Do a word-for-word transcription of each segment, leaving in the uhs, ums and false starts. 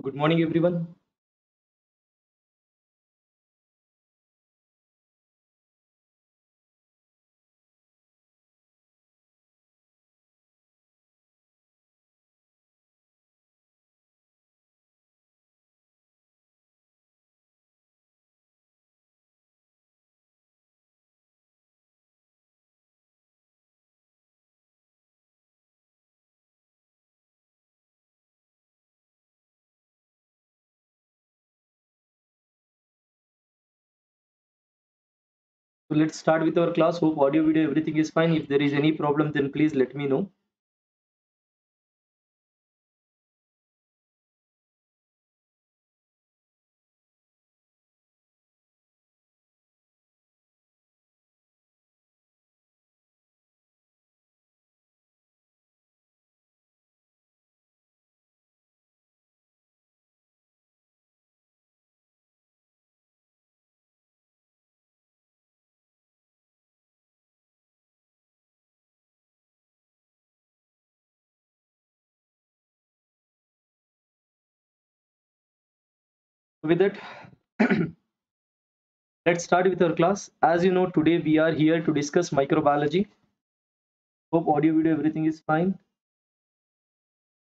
Good morning, everyone. So let's start with our class. Hope audio, video, everything is fine. If there is any problem, then please let me know. With that, let's start with our class. As you know, today we are here to discuss microbiology. Hope audio, video, everything is fine.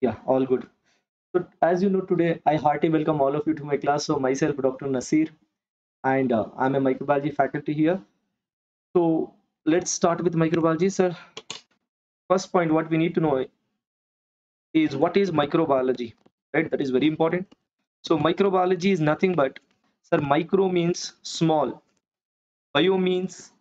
Yeah, all good. So as you know, today I heartily welcome all of you to my class. So myself, Doctor Naseer, and uh, I'm a microbiology faculty here. So let's start with microbiology, sir. First point, what we need to know is what is microbiology, right? That is very important. So microbiology is nothing but, sir, micro means small, bio means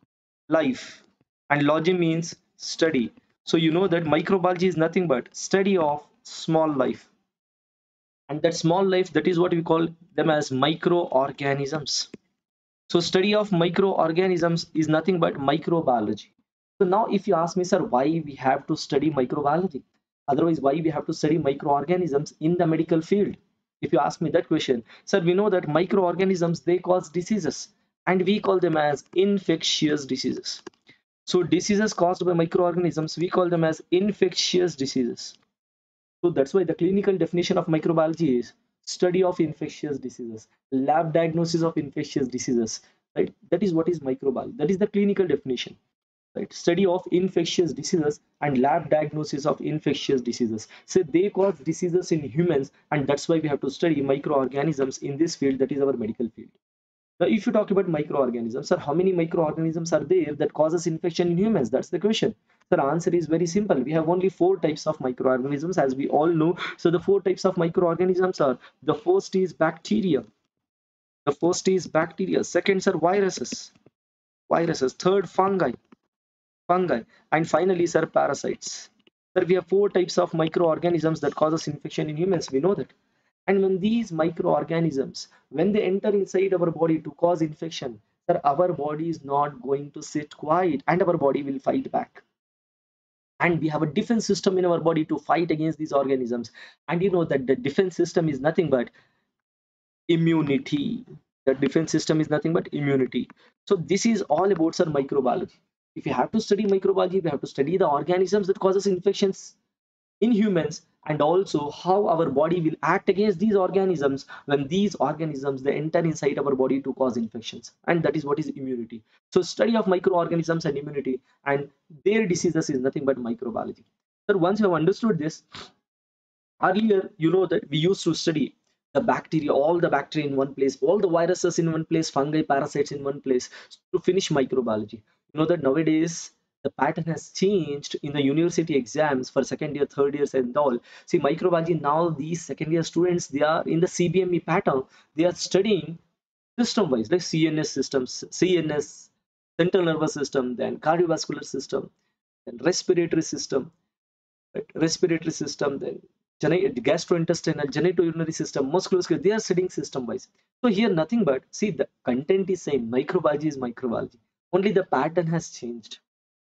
life, and logy means study. So you know that microbiology is nothing but study of small life, and that small life, that is what we call them as microorganisms. So study of microorganisms is nothing but microbiology. So now if you ask me, sir, why we have to study microbiology, otherwise why we have to study microorganisms in the medical field? If you ask me that question, sir, we know that microorganisms, they cause diseases, and we call them as infectious diseases. So diseases caused by microorganisms, we call them as infectious diseases. So that's why the clinical definition of microbiology is study of infectious diseases, lab diagnosis of infectious diseases, right? That is what is microbiology. That is the clinical definition, right? Study of infectious diseases and lab diagnosis of infectious diseases. So they cause diseases in humans, and that's why we have to study microorganisms in this field, that is our medical field. Now if you talk about microorganisms, sir, how many microorganisms are there that causes infection in humans? That's the question. The answer is very simple. We have only four types of microorganisms, as we all know. So the four types of microorganisms are, the first is bacteria, the first is bacteria second, sir, viruses, viruses third, fungi, fungi, and finally, sir, parasites. Sir, we have four types of microorganisms that causes infection in humans. We know that. And when these microorganisms, when they enter inside our body to cause infection, sir, our body is not going to sit quiet, and our body will fight back. And we have a defense system in our body to fight against these organisms. And you know that the defense system is nothing but immunity. The defense system is nothing but immunity. So this is all about, sir, microbiology. If you have to study microbiology, we have to study the organisms that causes infections in humans, and also how our body will act against these organisms when these organisms, they enter inside our body to cause infections, and that is what is immunity. So study of microorganisms and immunity and their diseases is nothing but microbiology. Sir, once you have understood this, earlier you know that we used to study the bacteria, all the bacteria in one place, all the viruses in one place, fungi, parasites in one place to finish microbiology. You know that nowadays the pattern has changed in the university exams for second year, third years, and all. See, microbiology now, these second year students, they are in the C B M E pattern. They are studying system wise, like C N S systems, C N S, central nervous system, then cardiovascular system, then respiratory system, right? respiratory system, then gastrointestinal, genitourinary system, musculoskeletal. They are studying system wise. So here nothing but, see, the content is same. Microbiology is microbiology. Only the pattern has changed.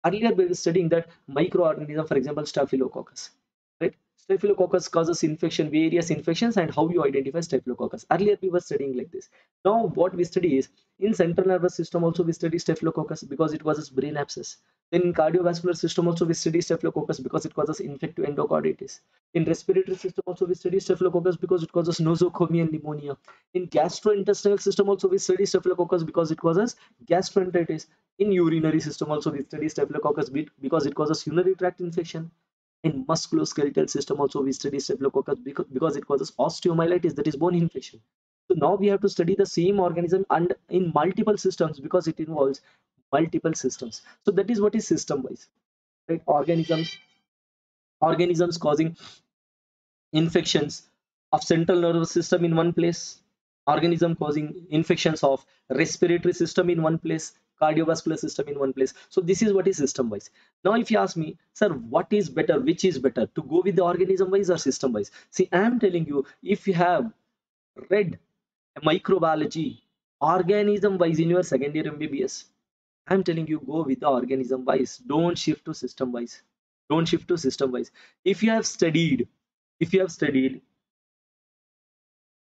Earlier we were studying that microorganism, for example, staphylococcus, right? Staphylococcus causes infection, various infections, and how you identify staphylococcus. Earlier we were studying like this. Now what we study is, in central nervous system also we study staphylococcus because it causes brain abscess. Then in cardiovascular system also we study staphylococcus because it causes infective endocarditis. In respiratory system also we study Staphylococcus because it causes nosocomial and pneumonia. In gastrointestinal system also we study Staphylococcus because it causes gastroenteritis. In urinary system also we study Staphylococcus because it causes urinary tract infection. In musculoskeletal system also we study Staphylococcus because it causes osteomyelitis, that is bone infection. So now we have to study the same organism and in multiple systems because it involves multiple systems. So that is what is system wise, right? Organisms, organisms causing infections of central nervous system in one place, organism causing infections of respiratory system in one place, cardiovascular system in one place. So this is what is system wise. Now if you ask me, sir, what is better, which is better, to go with the organism wise or system wise? See, I am telling you, if you have read microbiology organism wise in your second year M B B S, I am telling you, go with the organism wise. Don't shift to system wise. Don't shift to system wise. If you have studied, if you have studied,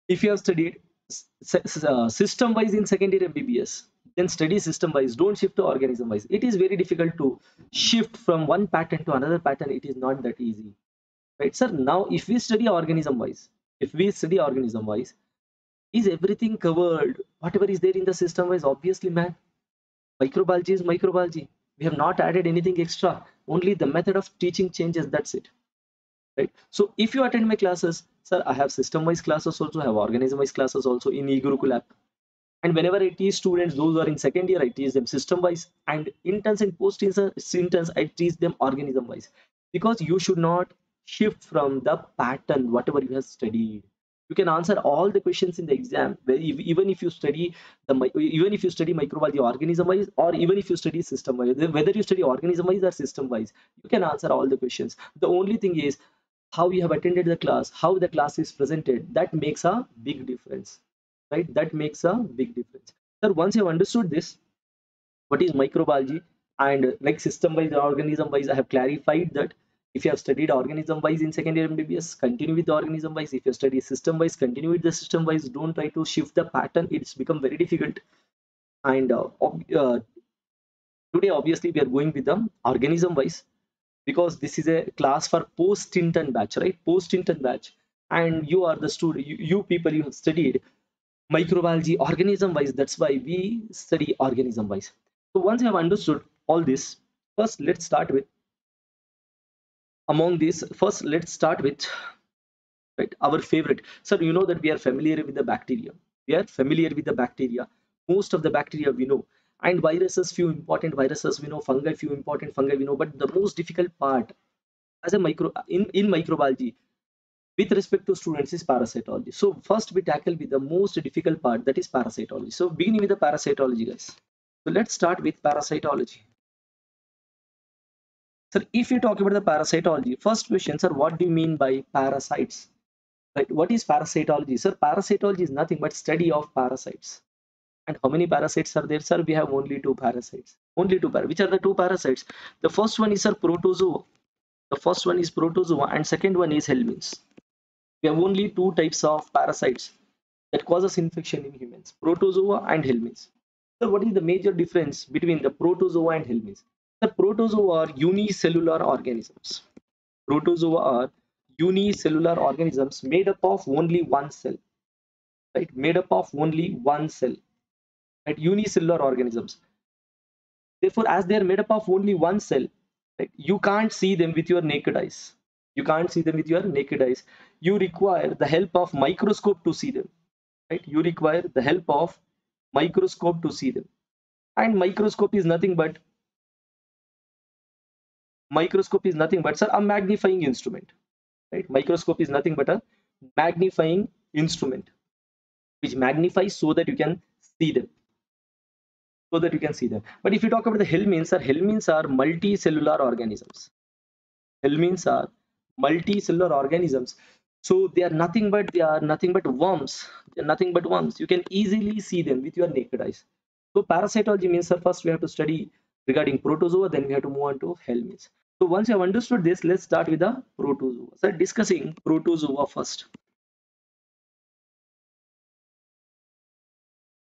if you have studied system wise in second year M B B S, then study system wise. Don't shift to organism wise. It is very difficult to shift from one pattern to another pattern. It is not that easy, right, sir? Now, if we study organism wise, if we study organism wise, is everything covered? Whatever is there in the system wise, obviously, man. Microbiology is microbiology. We have not added anything extra. Only the method of teaching changes. That's it, right? So if you attend my classes, sir, I have system-wise classes also. I have organism-wise classes also in eGuruKulap. And whenever I teach students, those who are in second year, I teach them system-wise. And interns and post-interns, I teach them organism-wise. Because you should not shift from the pattern whatever you have studied. You can answer all the questions in the exam, even if you study the even if you study microbiology organism wise, or even if you study system wise. Whether you study organism wise or system wise, you can answer all the questions. The only thing is how you have attended the class, how the class is presented. That makes a big difference, right? That makes a big difference. Sir, once you have understood this, what is microbiology and like system wise, organism wise, I have clarified that. If you have studied organism wise in second year M B B S, continue with the organism wise. If you study system wise, continue with the system wise. Don't try to shift the pattern. It's become very difficult. And uh, uh, today, obviously, we are going with the organism wise because this is a class for post-intern batch, right? Post-intern batch. And you are the student, you, you people, you have studied microbiology organism wise. That's why we study organism wise. So once you have understood all this, first, let's start with among these first let's start with right our favorite. Sir, you know that we are familiar with the bacteria. We are familiar with the bacteria. Most of the bacteria we know, and viruses, few important viruses we know, fungi, few important fungi we know. But the most difficult part as a micro in, in microbiology with respect to students is parasitology. So first we tackle with the most difficult part, that is parasitology. So beginning with the parasitology, guys. So let's start with parasitology. Sir, if you talk about the parasitology, first question, sir, what do you mean by parasites? Right? What is parasitology? Sir, parasitology is nothing but study of parasites. And how many parasites are there, sir? We have only two parasites. Only two parasites. Which are the two parasites? The first one is, sir, protozoa. The first one is protozoa and second one is helminths. We have only two types of parasites that causes infection in humans, protozoa and helminths. Sir, what is the major difference between the protozoa and helminths? The protozoa are unicellular organisms. Protozoa are unicellular organisms made up of only one cell, right? Made up of only one cell, right? Unicellular organisms. Therefore, as they are made up of only one cell, right, you can't see them with your naked eyes. You can't see them with your naked eyes. You require the help of microscope to see them, right? You require the help of microscope to see them, and microscope is nothing but microscope is nothing but, sir, a magnifying instrument, right? Microscope is nothing but a magnifying instrument which magnifies so that you can see them, so that you can see them. But if you talk about the helminths, sir, helminths are multicellular organisms. Helminths are multicellular organisms. So they are nothing but they are nothing but worms. They are nothing but worms. You can easily see them with your naked eyes. So parasitology means, sir, first we have to study regarding protozoa, then we have to move on to helminths. So once you have understood this, let's start with the protozoa. So discussing protozoa first.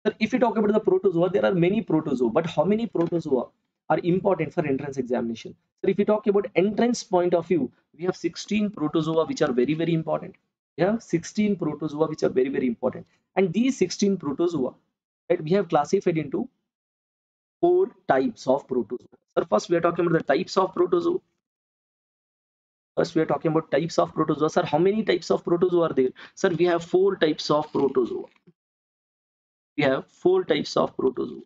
Sir, if you talk about the protozoa, there are many protozoa, but how many protozoa are important for entrance examination. So if we talk about entrance point of view, we have sixteen protozoa which are very very important. We have sixteen protozoa which are very very important, and these sixteen protozoa, right, we have classified into four types of protozoa. So first we are talking about the types of protozoa. First we are talking about types of protozoa. Sir, how many types of protozoa are there? Sir, we have four types of protozoa. We have four types of protozoa.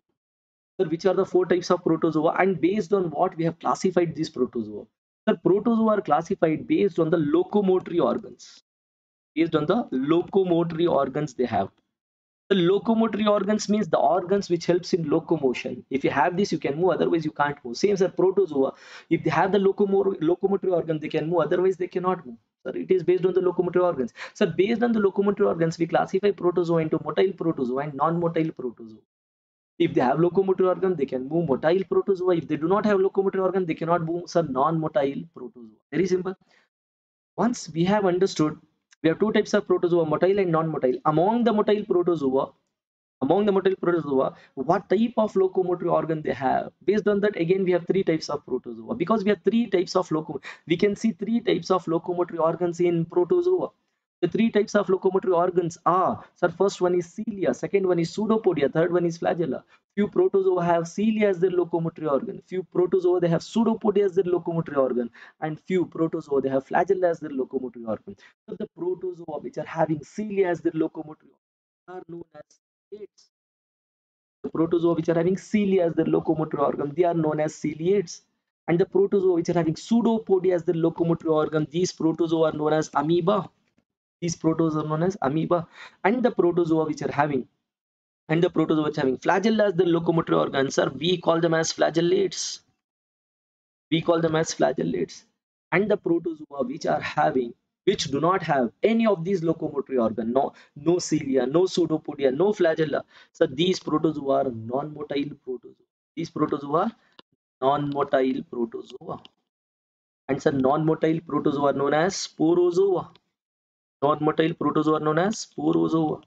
Sir, which are the four types of protozoa, and based on what we have classified these protozoa? Sir, protozoa are classified based on the locomotory organs. Based on the locomotory organs they have. The locomotory organs means the organs which helps in locomotion. If you have this, you can move, otherwise you can't move. Same as protozoa, if they have the locomotor locomotory organ, they can move, otherwise they cannot move. Sir, it is based on the locomotory organs. Sir, based on the locomotory organs, we classify protozoa into motile protozoa and non-motile protozoa. If they have locomotory organ, they can move, motile protozoa. If they do not have locomotory organ, they cannot move, sir, non-motile protozoa. Very simple. Once we have understood, we have two types of protozoa, motile and non-motile. Among the motile protozoa, among the motile protozoa, what type of locomotory organ they have? Based on that, again we have three types of protozoa. Because we have three types of loco, we can see three types of locomotory organs in protozoa. The three types of locomotory organs are, sir, first one is cilia, second one is pseudopodia, third one is flagella. Few protozoa have cilia as their locomotory organ, few protozoa they have pseudopodia as their locomotory organ, and few protozoa they have flagella as their locomotory organ. So the protozoa which are having cilia as their locomotory organ are known as ciliates. The protozoa which are having cilia as their locomotory organ, they are known as ciliates. And the protozoa which are having pseudopodia as their locomotory organ, these protozoa are known as amoeba. These protozoa are known as amoeba. And the protozoa which are having and the protozoa which are having flagella as the locomotory organs, sir, we call them as flagellates. We call them as flagellates. And the protozoa which are having, which do not have any of these locomotory organ, no, no cilia, no pseudopodia, no flagella, so these protozoa are non-motile protozoa. These protozoa are non-motile protozoa. And sir, non-motile protozoa are known as sporozoa. Non-motile protozoa are known as sporozoa.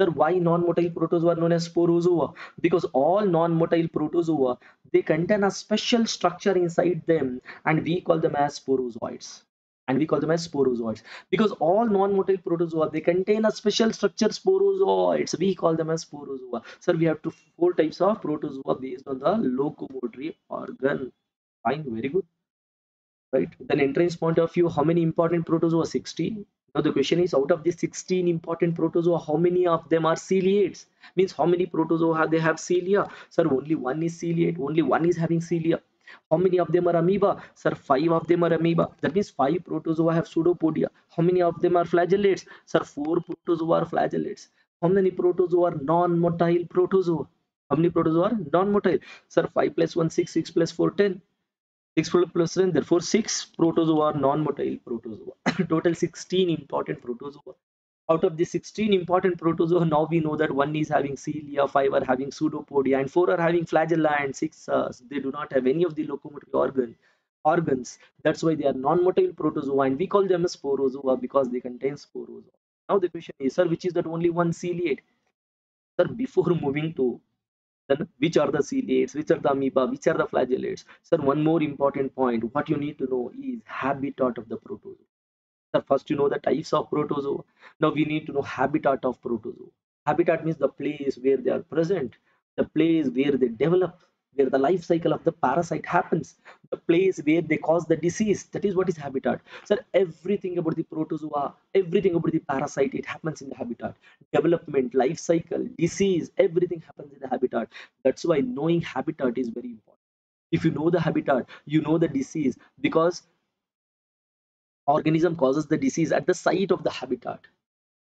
Sir, why non-motile protozoa are known as sporozoa? Because all non-motile protozoa, they contain a special structure inside them, and we call them as sporozoids. And we call them as sporozoids because all non-motile protozoa, they contain a special structure, sporozoids. We call them as sporozoa. Sir, we have two four types of protozoa based on the locomotory organ. Fine, very good. Right. Then entrance point of view, how many important protozoa? sixteen. Now the question is, out of the sixteen important protozoa, how many of them are ciliates? Means how many protozoa have they have cilia? Sir, only one is ciliate, only one is having cilia. How many of them are amoeba? Sir, five of them are amoeba. That means five protozoa have pseudopodia. How many of them are flagellates? Sir, four protozoa are flagellates. How many protozoa are non-motile protozoa? How many protozoa are non-motile? Sir, five plus one, six, six plus four, ten. six plus ten, therefore six protozoa are non-motile protozoa. Total sixteen important protozoa. Out of the sixteen important protozoa, now we know that one is having cilia, five are having pseudopodia, and four are having flagella, and six uh, they do not have any of the locomotory organ organs. That's why they are non-motile protozoa, and we call them as sporozoa because they contain sporozoa. Now the question is, sir, which is that only one ciliate? Sir, before moving to then which are the ciliates, which are the amoeba, which are the flagellates, sir, one more important point what you need to know is habitat of the protozoa. Sir, first you know the types of protozoa. Now we need to know habitat of protozoa. Habitat means the place where they are present, the place where they develop, where the life cycle of the parasite happens, the place where they cause the disease. That is what is habitat. Sir, everything about the protozoa, everything about the parasite, it happens in the habitat. Development, life cycle, disease, everything happens in the habitat. That's why knowing habitat is very important. If you know the habitat, you know the disease, because organism causes the disease at the site of the habitat.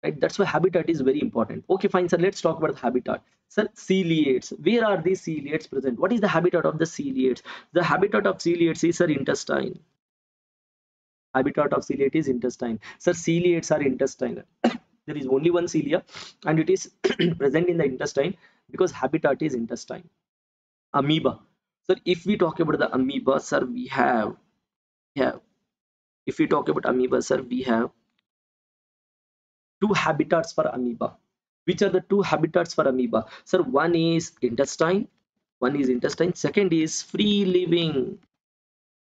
Right? That's why habitat is very important. Okay, fine, sir. Let's talk about the habitat. Sir, ciliates. Where are these ciliates present? What is the habitat of the ciliates? The habitat of ciliates is, sir, intestine. Habitat of ciliate is intestine. Sir, ciliates are intestinal. There is only one cilia, and it is present in the intestine because habitat is intestine. Amoeba. Sir, if we talk about the amoeba, sir, we have, we have. If we talk about amoeba, sir, we have two habitats for amoeba. Which are the two habitats for amoeba? Sir, one is intestine, One is intestine, second is free living.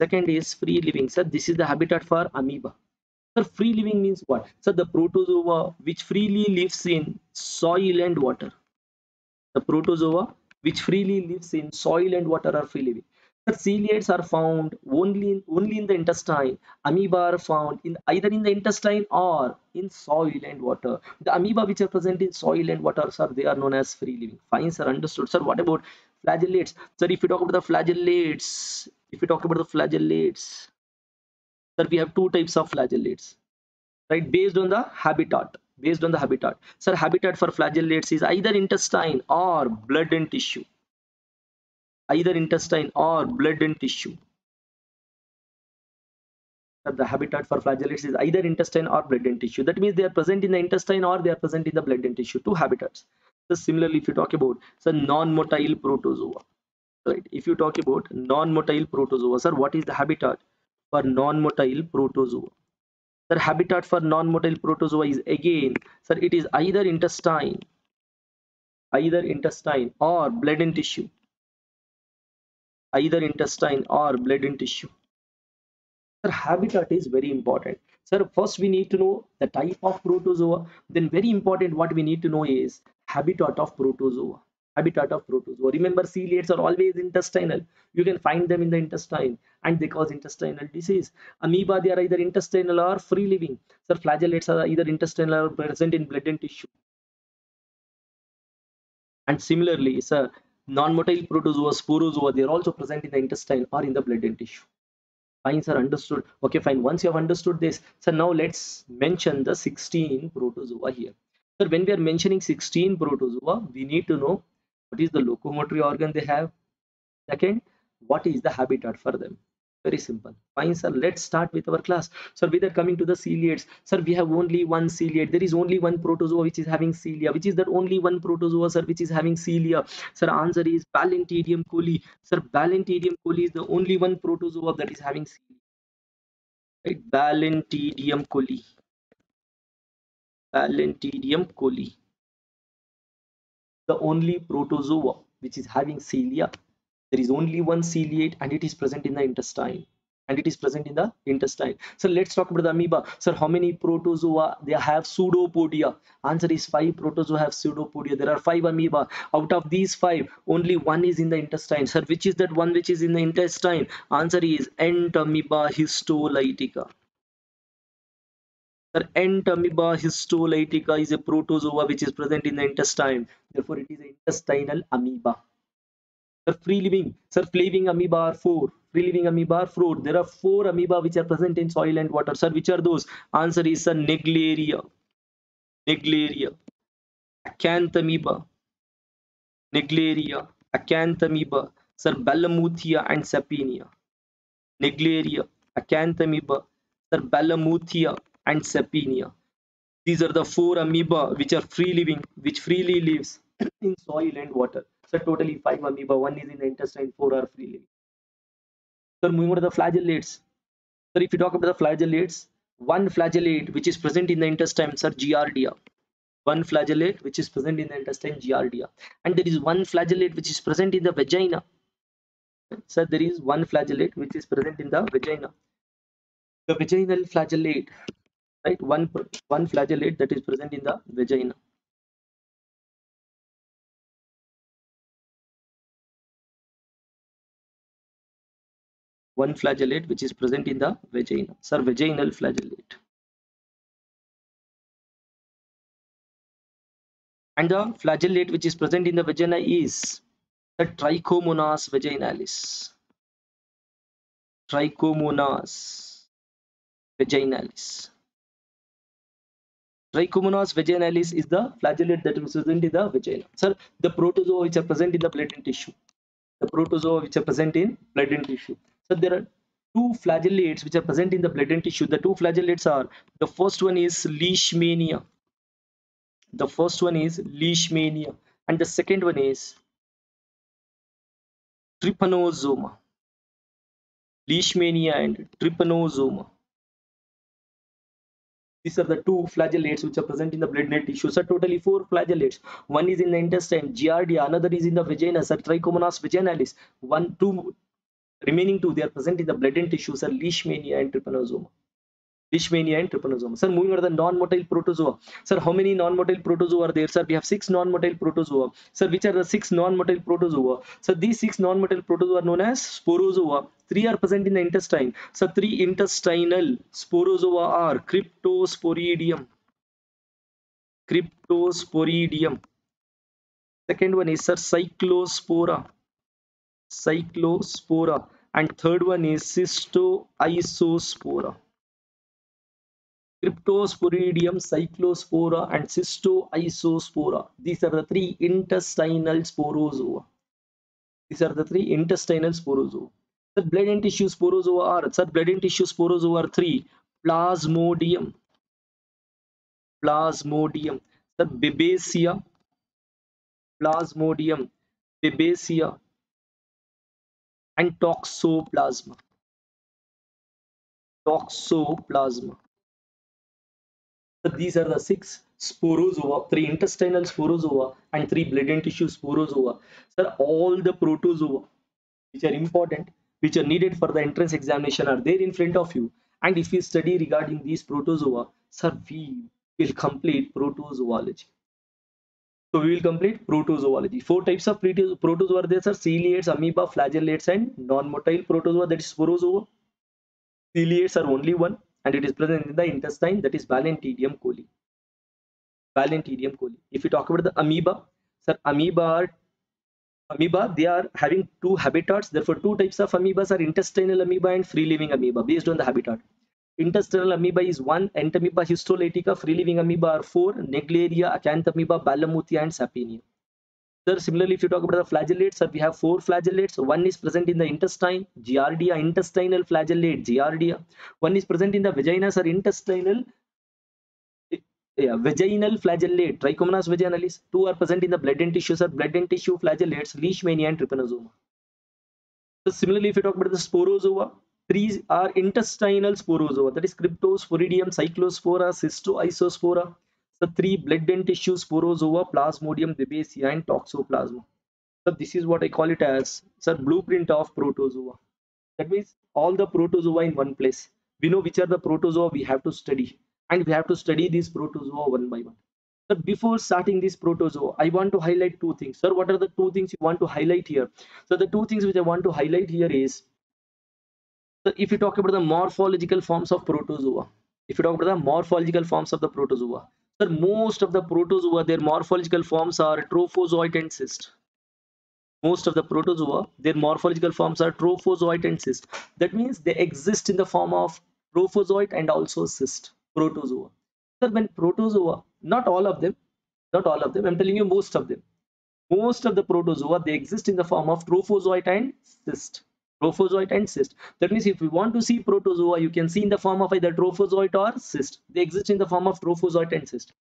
Second is free living. Sir, this is the habitat for amoeba. Sir, free living means what? Sir, the protozoa which freely lives in soil and water. The protozoa which freely lives in soil and water are free living. Sir, ciliates are found only in, only in the intestine. Amoeba are found in either in the intestine or in soil and water. The amoeba which are present in soil and water, sir, they are known as free living. Fine, sir, understood. Sir, what about flagellates? Sir, if you talk about the flagellates, if you talk about the flagellates, sir, we have two types of flagellates, right? Based on the habitat, based on the habitat. Sir, habitat for flagellates is either intestine or blood and tissue. Either intestine or blood and tissue. Sir, the habitat for flagellates is either intestine or blood and tissue. That means they are present in the intestine or they are present in the blood and tissue. Two habitats. So similarly, if you talk about sir non-motile protozoa. Right. If you talk about non-motile protozoa, sir, what is the habitat for non-motile protozoa? Sir, habitat for non-motile protozoa is again, sir, it is either intestine, either intestine or blood and tissue, either intestine or blood and tissue. Sir, habitat is very important. Sir, first we need to know the type of protozoa. Then very important, what we need to know is habitat of protozoa. Habitat of protozoa. Remember, ciliates are always intestinal. You can find them in the intestine and they cause intestinal disease. Amoeba, they are either intestinal or free living. Sir, flagellates are either intestinal or present in blood and tissue. And similarly, sir, non-motile protozoa, sporozoa, they are also present in the intestine or in the blood and tissue. Fine, sir, understood. Okay, fine. Once you have understood this, sir, now let's mention the sixteen protozoa here. Sir, when we are mentioning sixteen protozoa, we need to know what is the locomotory organ they have. Second, what is the habitat for them? Very simple. Fine, sir. Let's start with our class. Sir, we are coming to the ciliates. Sir, we have only one ciliate. There is only one protozoa which is having cilia. Which is that only one protozoa, sir, which is having cilia? Sir, answer is Balantidium coli. Sir, Balantidium coli is the only one protozoa that is having cilia. Right? Balantidium coli. Balantidium coli. The only protozoa which is having cilia. There is only one ciliate and it is present in the intestine and it is present in the intestine. So let's talk about the amoeba. Sir, how many protozoa they have pseudopodia? Answer is five protozoa have pseudopodia. There are five amoeba. Out of these five, only one is in the intestine. Sir, which is that one which is in the intestine? Answer is Entamoeba histolytica. Sir, Entamoeba histolytica is a protozoa which is present in the intestine. Therefore, it is an intestinal amoeba. Sir, free living. Sir, free living amoeba are four. Free living amoeba are four. There are four amoeba which are present in soil and water. Sir, which are those? Answer is sir, Naegleria, Naegleria, Acanthamoeba, Naegleria, Acanthamoeba. Sir, Balamuthia and Sappinia. Naegleria, Acanthamoeba. Sir, Balamuthia and Sappinia. These are the four amoeba which are free living, which freely lives in soil and water. So totally five amoeba. One is in the intestine. Four are free living. So moving on to the flagellates. So if you talk about the flagellates, one flagellate which is present in the intestine, sir, Giardia. One flagellate which is present in the intestine, Giardia. And there is one flagellate which is present in the vagina. Sir, there is one flagellate which is present in the vagina. The vaginal flagellate. Right, one one flagellate that is present in the vagina. One flagellate which is present in the vagina. Sir, vaginal flagellate. And the flagellate which is present in the vagina is the Trichomonas vaginalis. Trichomonas vaginalis. Trichomonas vaginalis is the flagellate that is present in the vagina. Sir, the protozoa which are present in the blood and tissue. The protozoa which are present in blood and tissue. So there are two flagellates which are present in the blood and tissue. The two flagellates are, the first one is Leishmania. The first one is Leishmania. And the second one is Trypanosoma. Leishmania and Trypanosoma. These are the two flagellates which are present in the blood net tissue. So totally four flagellates. One is in the intestine, Giardia. Another is in the vagina, sir, Trichomonas vaginalis. One, two, remaining two, they are present in the blood and tissues, sir, Leishmania and Trypanosoma. Leishmania and Trypanosoma. Sir, moving on to the non-motile protozoa. Sir, how many non-motile protozoa are there? Sir, we have six non-motile protozoa. Sir, which are the six non-motile protozoa? Sir, these six non-motile protozoa are known as sporozoa. Three are present in the intestine. So three intestinal sporozoa are Cryptosporidium. Cryptosporidium. Second one is, sir, Cyclospora. Cyclospora. And third one is Cystoisospora. Cryptosporidium, Cyclospora and Cystoisospora. These are the three intestinal sporozoa. These are the three intestinal sporozoa. The blood and tissue sporozoa are, sir, blood and tissue sporozoa are three. Plasmodium. Plasmodium. The Babesia. Plasmodium. Babesia. And Toxoplasma. Toxoplasma. So these are the six sporozoa, three intestinal sporozoa and three blood and tissue sporozoa. Sir, all the protozoa which are important, which are needed for the entrance examination are there in front of you. And if we study regarding these protozoa, sir, we will complete protozoology. So we will complete protozoology. Four types of protozoa are there, sir. Ciliates, amoeba, flagellates and non-motile protozoa, that is sporozoa. Ciliates are only one. And it is present in the intestine, that is Balantidium coli. Balantidium coli. If you talk about the amoeba, sir, amoeba are, amoeba, they are having two habitats. Therefore, two types of amoebas are intestinal amoeba and free-living amoeba based on the habitat. Intestinal amoeba is one, Entamoeba histolytica, free-living amoeba are four, Naegleria, Acanthamoeba, Balamuthia and Sappinia. Sir, similarly, if you talk about the flagellates, sir, we have four flagellates. One is present in the intestine, Giardia, intestinal flagellate, Giardia. One is present in the vagina, sir, intestinal, yeah, vaginal flagellate, Trichomonas vaginalis. Two are present in the blood and tissue, sir, blood and tissue flagellates, Leishmania and Trypanosoma. So similarly, if you talk about the sporozoa, three are intestinal sporozoa, that is Cryptosporidium, Cyclospora, Cystoisospora. The three blood and tissue sporozoa, Plasmodium, Babesia and Toxoplasma. So this is what I call it as, sir, blueprint of protozoa. That means all the protozoa in one place. We know which are the protozoa we have to study, and we have to study these protozoa one by one. Sir, before starting this protozoa, I want to highlight two things. Sir, what are the two things you want to highlight here? So the two things which I want to highlight here is, so if you talk about the morphological forms of protozoa, if you talk about the morphological forms of the protozoa, sir, most of the protozoa, their morphological forms are trophozoite and cyst. Most of the protozoa, their morphological forms are trophozoite and cyst. That means they exist in the form of trophozoite and also cyst protozoa. Sir, when protozoa, not all of them, not all of them, I'm telling you most of them. Most of the protozoa, they exist in the form of trophozoite and cyst. Trophozoite and cyst. That means if we want to see protozoa, you can see in the form of either trophozoite or cyst. They exist in the form of trophozoite and cyst.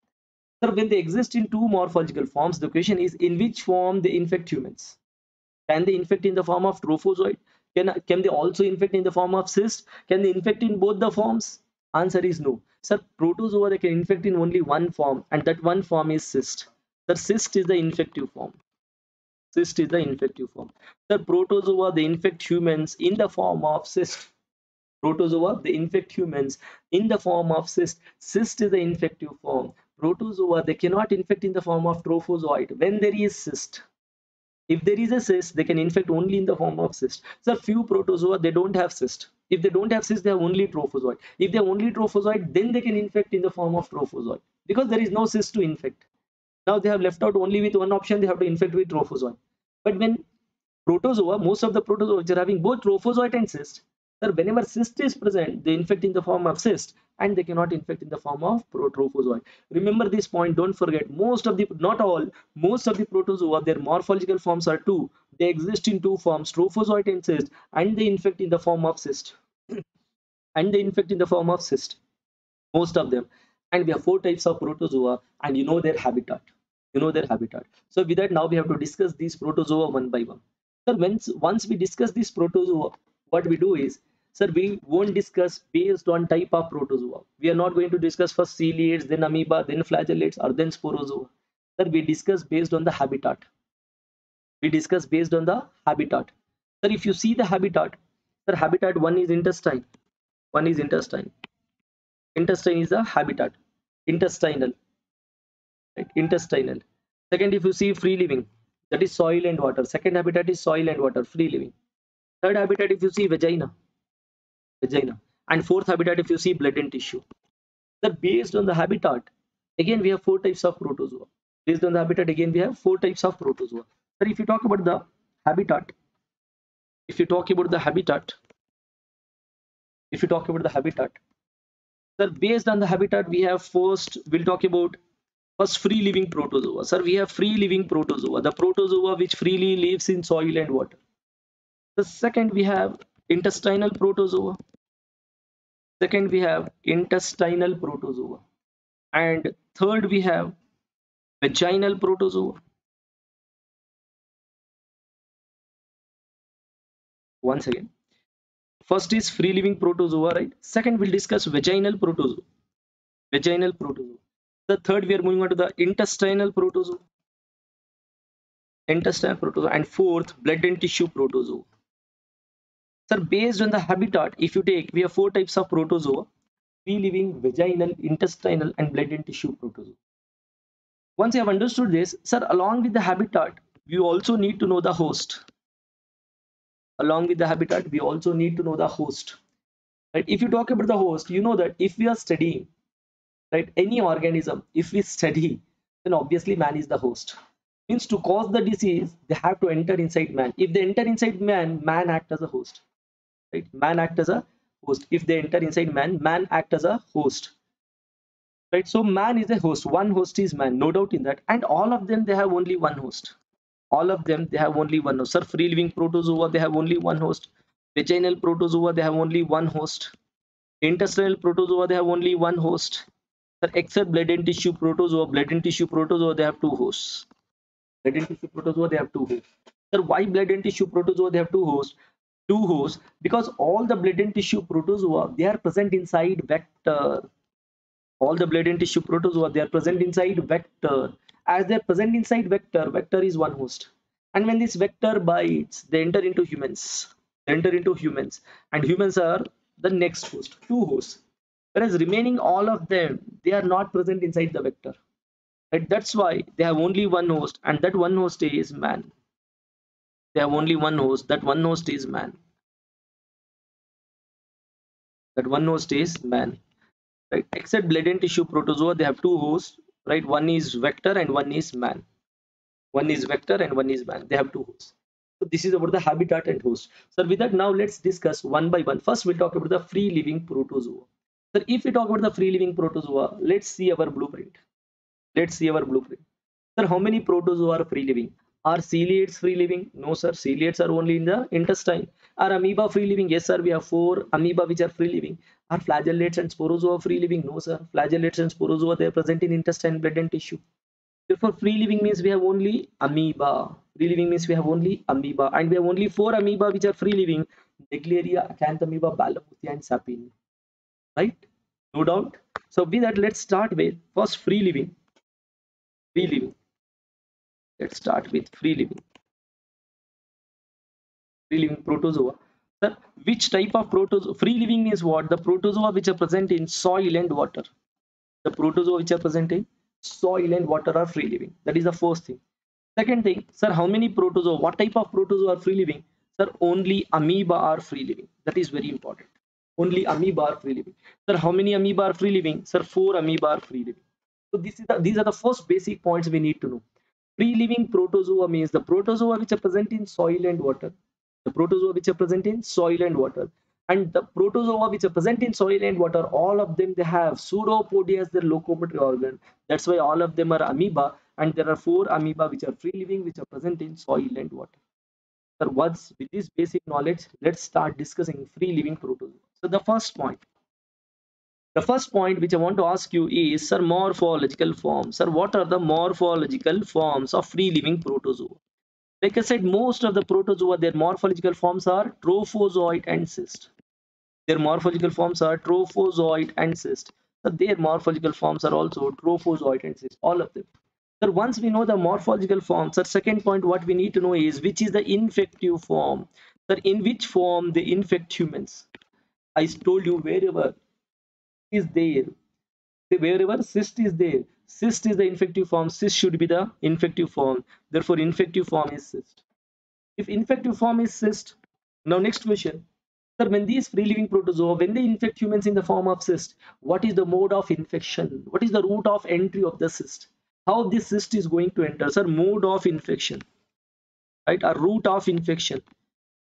Sir, when they exist in two morphological forms, the question is, in which form they infect humans? Can they infect in the form of trophozoite? Can, can they also infect in the form of cyst? Can they infect in both the forms? Answer is no. Sir, protozoa, they can infect in only one form, and that one form is cyst. Sir, cyst is the infective form. Cyst is the infective form. The protozoa, they infect humans in the form of cyst. Protozoa, they infect humans in the form of cyst. Cyst is the infective form. Protozoa, they cannot infect in the form of trophozoite when there is cyst. If there is a cyst, they can infect only in the form of cyst. So few protozoa, they don't have cyst. If they don't have cyst, they have only trophozoite. If they have only trophozoite, then they can infect in the form of trophozoite, because there is no cyst to infect. Now they have left out only with one option, they have to infect with trophozoite. But when protozoa, most of the protozoa which are having both trophozoite and cyst, sir, whenever cyst is present, they infect in the form of cyst, and they cannot infect in the form of protrophozoite. Remember this point, don't forget. Most of the, not all, most of the protozoa, their morphological forms are two. They exist in two forms, trophozoite and cyst, and they infect in the form of cyst. and they infect in the form of cyst. Most of them. And we have four types of protozoa, and you know their habitat. You know their habitat. So with that, now we have to discuss these protozoa one by one. Sir, once, once we discuss these protozoa, what we do is, Sir, we won't discuss based on type of protozoa. We are not going to discuss first ciliates, then amoeba, then flagellates, or then sporozoa. Sir, we discuss based on the habitat. We discuss based on the habitat. Sir, if you see the habitat, sir, habitat one is intestine. One is intestine. Intestine is the habitat. Intestinal. Right? Intestinal. Second, if you see free living, that is soil and water. Second habitat is soil and water, free living. Third habitat, if you see vagina. Vagina. And fourth habitat, if you see blood and tissue. Sir, based on the habitat, again we have four types of protozoa. Based on the habitat, again we have four types of protozoa. Sir, if you talk about the habitat, if you talk about the habitat, if you talk about the habitat, sir, based on the habitat, we have first, we'll talk about first free living protozoa. Sir, we have free living protozoa, the protozoa which freely lives in soil and water. The second, we have intestinal protozoa. Second, we have intestinal protozoa. And third, we have vaginal protozoa. Once again, first is free living protozoa, right? Second, we'll discuss vaginal protozoa. Vaginal protozoa. The third, we are moving on to the intestinal protozoa. Intestinal protozoa. And fourth, blood and tissue protozoa. Sir, based on the habitat, if you take, we have four types of protozoa: free living, vaginal, intestinal, and blood and tissue protozoa. Once you have understood this, sir, along with the habitat, you also need to know the host. Along with the habitat, we also need to know the host. Right? If you talk about the host, you know that if we are studying, right, any organism, if we study, then obviously man is the host. Means to cause the disease, they have to enter inside man. If they enter inside man, man acts as a host. Right? Man acts as a host. If they enter inside man, man acts as a host. Right? So man is a host. One host is man, no doubt in that. And all of them, they have only one host. All of them, they have only one host. Sir, free living protozoa, they have only one host. Vaginal protozoa, they have only one host. Intestinal protozoa, they have only one host. Sir, except blood and tissue protozoa, blood and tissue protozoa, they have two hosts. Blood and tissue protozoa, they have two hosts. Sir, why blood and tissue protozoa, they have two hosts? Two hosts, because all the blood and tissue protozoa, they are present inside vector. All the blood and tissue protozoa, they are present inside vector. As they are present inside vector, vector is one host. And when this vector bites, they enter into humans. They enter into humans. And humans are the next host, two hosts. Whereas remaining all of them, they are not present inside the vector. Right? That's why they have only one host, and that one host is man. They have only one host, that one host is man. That one host is man. Right? Except blood and tissue protozoa, they have two hosts. Right, one is vector and one is man. One is vector and one is man. They have two hosts. So this is about the habitat and host. So with that, now let's discuss one by one. First, we'll talk about the free living protozoa. So if we talk about the free living protozoa, let's see our blueprint. Let's see our blueprint. Sir, how many protozoa are free living? Are ciliates free living? No, sir. Ciliates are only in the intestine. Are amoeba free living? Yes, sir. We have four amoeba which are free living. Are flagellates and sporozoa free living? No, sir. Flagellates and sporozoa, they are present in intestine, blood and tissue. Therefore, free living means we have only amoeba. Free living means we have only amoeba. And we have only four amoeba which are free living: Naegleria, Acanthamoeba, Balamuthia, and Sappinia. Right? No doubt. So with that, let's start with first free living. Free living. Let's start with free living. Free living protozoa. Sir, which type of protozoa? Free living means what? The protozoa which are present in soil and water. The protozoa which are present in soil and water are free living. That is the first thing. Second thing, sir, how many protozoa? What type of protozoa are free living? Sir, only amoeba are free living. That is very important. Only amoeba are free living. Sir, how many amoeba are free living? Sir, four amoeba are free living. So this is the, these are the first basic points we need to know. Free living protozoa means the protozoa which are present in soil and water. The protozoa which are present in soil and water. And the protozoa which are present in soil and water, all of them, they have pseudopody as their locomotory organ. That's why all of them are amoeba. And there are four amoeba which are free living, which are present in soil and water. So once with this basic knowledge, let's start discussing free living protozoa. So the first point. The first point which I want to ask you is, sir, morphological forms. Sir, what are the morphological forms of free living protozoa? Like I said, most of the protozoa, their morphological forms are trophozoite and cyst. Their morphological forms are trophozoite and cyst. So their morphological forms are also trophozoite and cyst, all of them. So once we know the morphological forms, so second point what we need to know is which is the infective form. So in which form they infect humans? I told you wherever is there, wherever cyst is there, cyst is the infective form. Cyst should be the infective form. Therefore, infective form is cyst. If infective form is cyst, now next question. Sir, when these free-living protozoa, when they infect humans in the form of cyst, what is the mode of infection? What is the route of entry of the cyst? How this cyst is going to enter? Sir, mode of infection, right? A route of infection.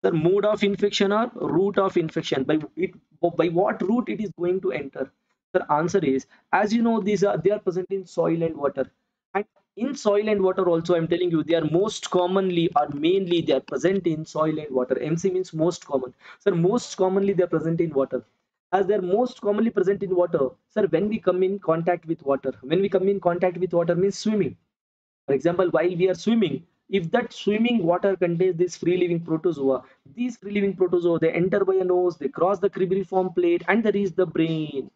Sir, mode of infection or route of infection? By it, by what route it is going to enter? Sir, answer is, as you know, these are they are present in soil and water, and in soil and water also, I'm telling you, they are most commonly or mainly they are present in soil and water. M C means most common. Sir, most commonly they are present in water. As they are most commonly present in water, sir, when we come in contact with water, when we come in contact with water means swimming. For example, while we are swimming, if that swimming water contains these free-living protozoa, these free-living protozoa, they enter by a nose, they cross the cribriform plate and they reach the brain.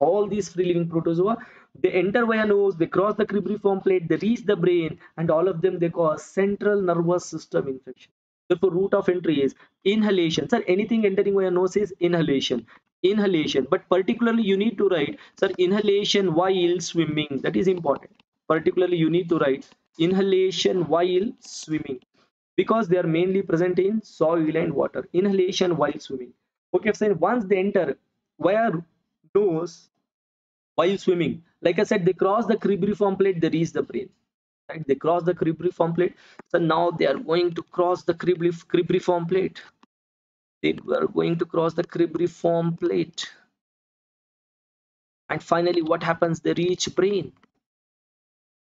All these free-living protozoa, they enter by a nose, they cross the cribriform plate, they reach the brain, and all of them, they cause central nervous system infection. Therefore, route of entry is inhalation. Sir, anything entering via nose is inhalation. Inhalation, but particularly you need to write, sir, inhalation while swimming. That is important. Particularly you need to write inhalation while swimming, because they are mainly present in soil and water. Inhalation while swimming. Okay, sir, once they enter via nose while swimming, like I said, they cross the cribriform plate, they reach the brain. Right, they cross the cribriform plate. So now they are going to cross the cribriform plate. They were going to cross the cribriform plate, and finally, what happens? They reach brain.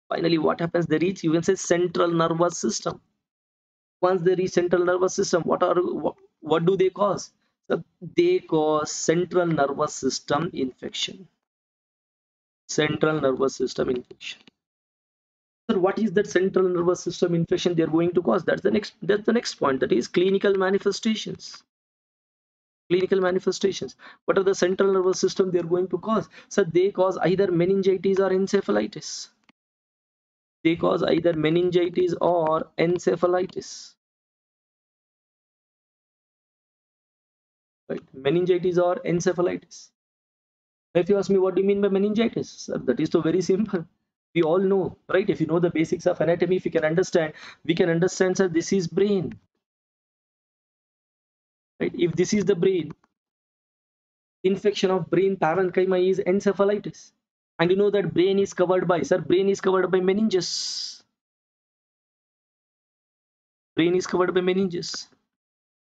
Finally, what happens? They reach, you can say, central nervous system. Once they reach central nervous system, what are what, what do they cause? So they cause central nervous system infection. Central nervous system infection. Sir, what is that central nervous system infection they are going to cause? That's the next. That's the next point. That is clinical manifestations. Clinical manifestations. What are the central nervous system they are going to cause? Sir, they cause either meningitis or encephalitis. They cause either meningitis or encephalitis. Right? Meningitis or encephalitis. If you ask me, what do you mean by meningitis? Sir, that is so very simple. We all know, right? If you know the basics of anatomy, if you can understand, we can understand, sir, this is brain. Right? If this is the brain, infection of brain parenchyma is encephalitis. And you know that brain is covered by, sir, brain is covered by meninges. Brain is covered by meninges.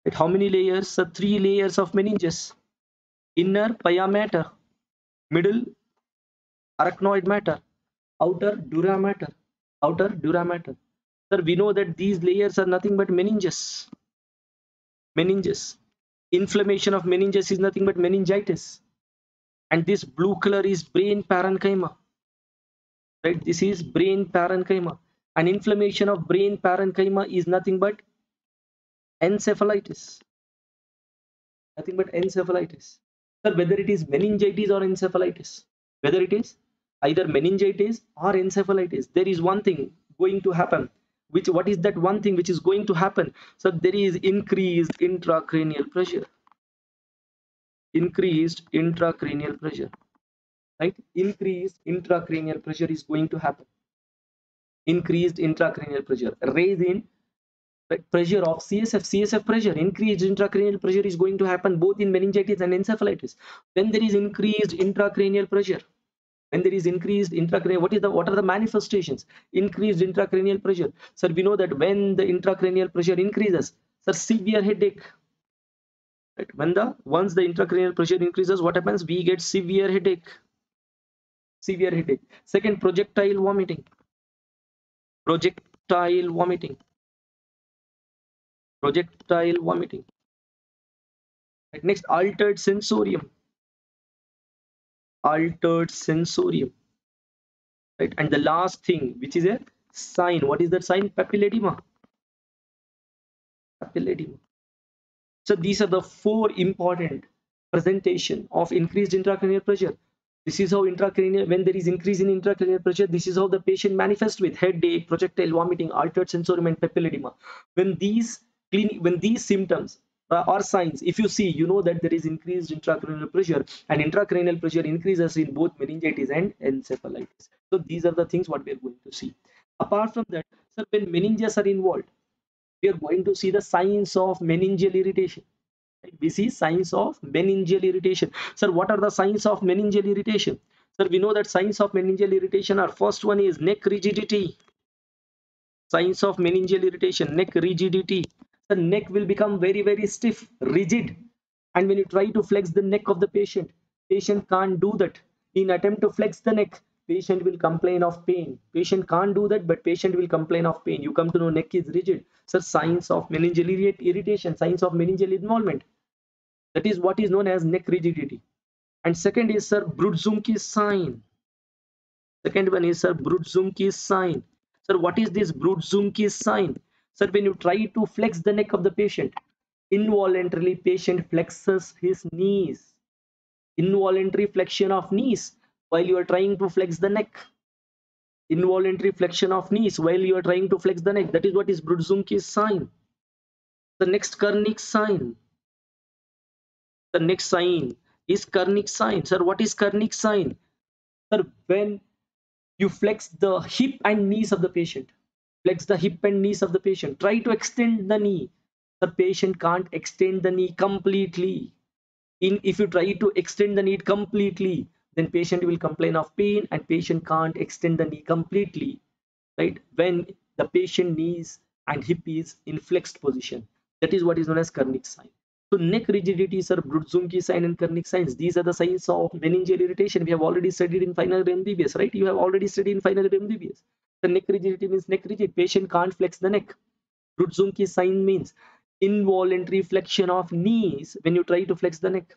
Right? How many layers? Sir, three layers of meninges. Inner pia mater, middle arachnoid mater, outer dura mater, outer dura mater. Sir, we know that these layers are nothing but meninges. Meninges. Inflammation of meninges is nothing but meningitis. And this blue color is brain parenchyma. Right? This is brain parenchyma. And inflammation of brain parenchyma is nothing but encephalitis. Nothing but encephalitis. Sir, whether it is meningitis or encephalitis, whether it is either meningitis or encephalitis, there is one thing going to happen. Which, what is that one thing which is going to happen? So there is increased intracranial pressure. Increased intracranial pressure, right? Increased intracranial pressure is going to happen. Increased intracranial pressure, raise in pressure of C S F, C S F pressure, increased intracranial pressure is going to happen both in meningitis and encephalitis. When there is increased intracranial pressure, when there is increased intracranial, what is the what are the manifestations? Increased intracranial pressure. Sir, we know that when the intracranial pressure increases, sir, severe headache. Right? When the once the intracranial pressure increases, what happens? We get severe headache. Severe headache. Second, projectile vomiting. Projectile vomiting. Projectile vomiting. Right? Next, altered sensorium. Altered sensorium, right? And the last thing, which is a sign. What is that sign? Papilledema. Papilledema. So these are the four important presentation of increased intracranial pressure. This is how intracranial, when there is increase in intracranial pressure, this is how the patient manifests with headache, projectile vomiting, altered sensorium and papilledema. When these clinic, when these symptoms uh, or signs, if you see, you know that there is increased intracranial pressure, and intracranial pressure increases in both meningitis and encephalitis. So these are the things what we are going to see. Apart from that, sir, when meninges are involved, we are going to see the signs of meningeal irritation. We see signs of meningeal irritation. Sir, what are the signs of meningeal irritation? Sir, we know that signs of meningeal irritation are, first one is neck rigidity. Signs of meningeal irritation, neck rigidity. The neck will become very, very stiff, rigid. And when you try to flex the neck of the patient, patient can't do that. In attempt to flex the neck, patient will complain of pain. Patient can't do that, but patient will complain of pain. You come to know neck is rigid. Sir, signs of meningeal irritation, signs of meningeal involvement. That is what is known as neck rigidity. And second is, sir, Brudzumki's sign. Second one is, sir, Brudzumki's sign. Sir, what is this Brudzumki's sign? Sir, when you try to flex the neck of the patient, involuntarily patient flexes his knees. Involuntary flexion of knees while you are trying to flex the neck. Involuntary flexion of knees while you are trying to flex the neck. That is what is Brudzumki's sign. The next, Kernic's sign. The next sign is Kernic's sign. Sir, what is Kernic's sign? Sir, when you flex the hip and knees of the patient, flex the hip and knees of the patient, try to extend the knee, the patient can't extend the knee completely. In, if you try to extend the knee completely, then patient will complain of pain and patient can't extend the knee completely, right? When the patient knees and hip is in flexed position, that is what is known as Kernic's sign. So neck rigidity, sir, Brudzumki sign and Kernic's signs, these are the signs of meningeal irritation. We have already studied in final M B B S, right? You have already studied in final M B B S. The neck rigidity means neck rigid, patient can't flex the neck. Brudzumki sign means involuntary flexion of knees when you try to flex the neck.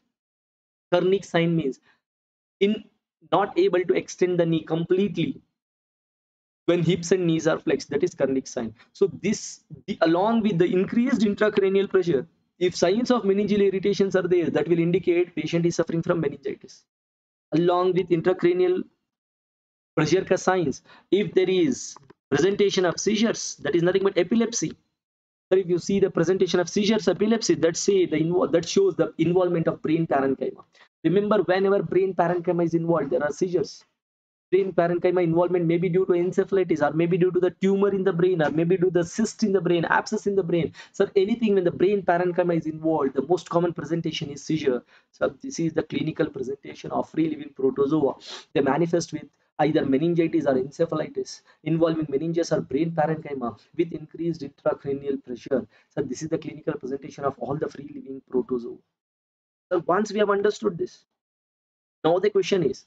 Kernic's sign means in not able to extend the knee completely when hips and knees are flexed. That is Kernic's sign. So this, the, along with the increased intracranial pressure, if signs of meningeal irritations are there, that will indicate patient is suffering from meningitis. Along with intracranial pressure ka signs, if there is presentation of seizures, that is nothing but epilepsy. So if you see the presentation of seizures, epilepsy, that say the that shows the involvement of brain parenchyma. Remember, whenever brain parenchyma is involved, there are seizures. Brain parenchyma involvement may be due to encephalitis, or maybe due to the tumor in the brain, or maybe due to the cyst in the brain, abscess in the brain. So anything when the brain parenchyma is involved, the most common presentation is seizure. So this is the clinical presentation of free living protozoa. They manifest with either meningitis or encephalitis, involving meninges or brain parenchyma with increased intracranial pressure. So this is the clinical presentation of all the free living protozoa. So once we have understood this, now the question is,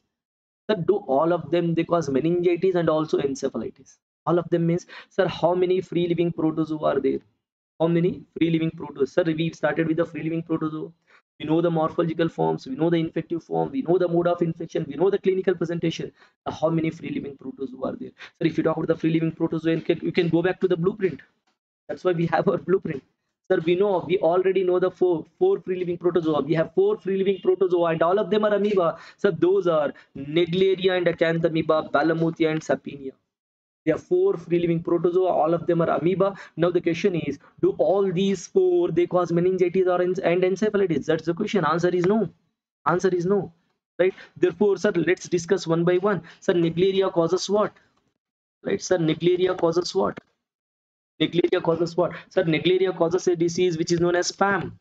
sir, do all of them they cause meningitis and also encephalitis? All of them means, sir, how many free living protozoa are there? How many free living protozoa? Sir, we started with the free living protozoa. We know the morphological forms, we know the infective form, we know the mode of infection, we know the clinical presentation. Now, how many free living protozoa are there? Sir, if you talk about the free living protozoa, you can, you can go back to the blueprint. That's why we have our blueprint. Sir, we know, we already know the four, four free-living protozoa. We have four free-living protozoa and all of them are amoeba. Sir, those are Naegleria and Acanthamoeba, Balamuthia and Sappinia. There are four free-living protozoa, all of them are amoeba. Now the question is, do all these four, they cause meningitis or and encephalitis? That's the question. Answer is no. Answer is no. Right? Therefore, sir, let's discuss one by one. Sir, Naegleria causes what? Right? Sir, Naegleria causes what? Naegleria causes what? Sir, Naegleria causes a disease which is known as P A M.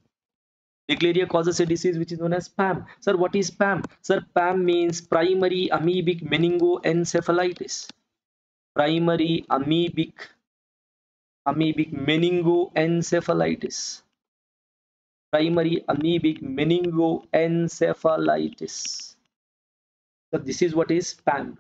Naegleria causes a disease which is known as P A M. Sir, what is P A M? Sir, P A M means primary amoebic meningoencephalitis. Primary amoebic, amoebic meningoencephalitis. Primary amoebic meningoencephalitis. Sir, this is what is P A M.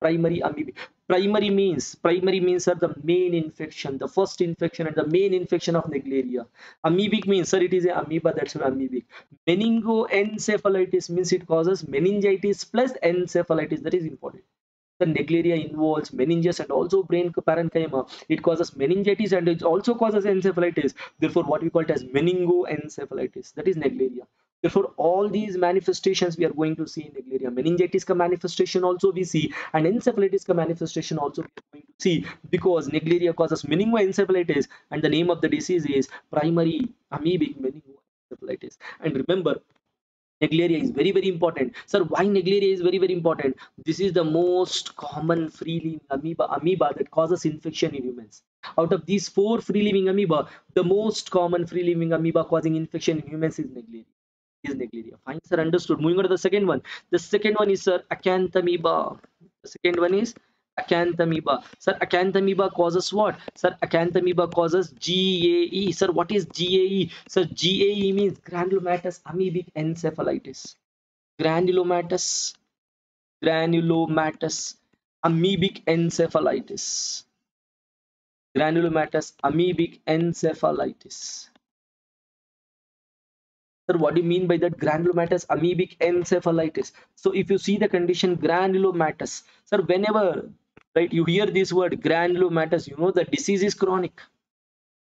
Primary amoebic. Primary means, primary means, sir, the main infection, the first infection and the main infection of Naegleria. Amoebic means, sir, it is an amoeba, that's what amoebic. Meningoencephalitis means it causes meningitis plus encephalitis, that is important. The Naegleria involves meninges and also brain parenchyma. It causes meningitis and it also causes encephalitis. Therefore, what we call it as meningoencephalitis, that is Naegleria. Therefore, all these manifestations we are going to see in Naegleria. Meningitis ka manifestation also we see, and encephalitis ka manifestation also we are going to see, because Naegleria causes meningoencephalitis, and the name of the disease is primary amoebic meningoencephalitis. And remember, Naegleria is very very important. Sir, why Naegleria is very very important? This is the most common free living amoeba amoeba that causes infection in humans. Out of these four free living amoeba, the most common free living amoeba causing infection in humans is Naegleria. Is Naegleria. Fine, sir, understood. Moving on to the second one. The second one is, sir, Acanthamoeba. The second one is Acanthamoeba. Sir, Acanthamoeba causes what? Sir, Acanthamoeba causes G A E. Sir, what is G A E? Sir, G A E means granulomatous amoebic encephalitis. Granulomatous, granulomatous amoebic encephalitis. Granulomatous amoebic encephalitis. Sir, what do you mean by that granulomatous amoebic encephalitis? So if you see the condition granulomatous, sir, whenever, right, you hear this word granulomatous, you know the disease is chronic.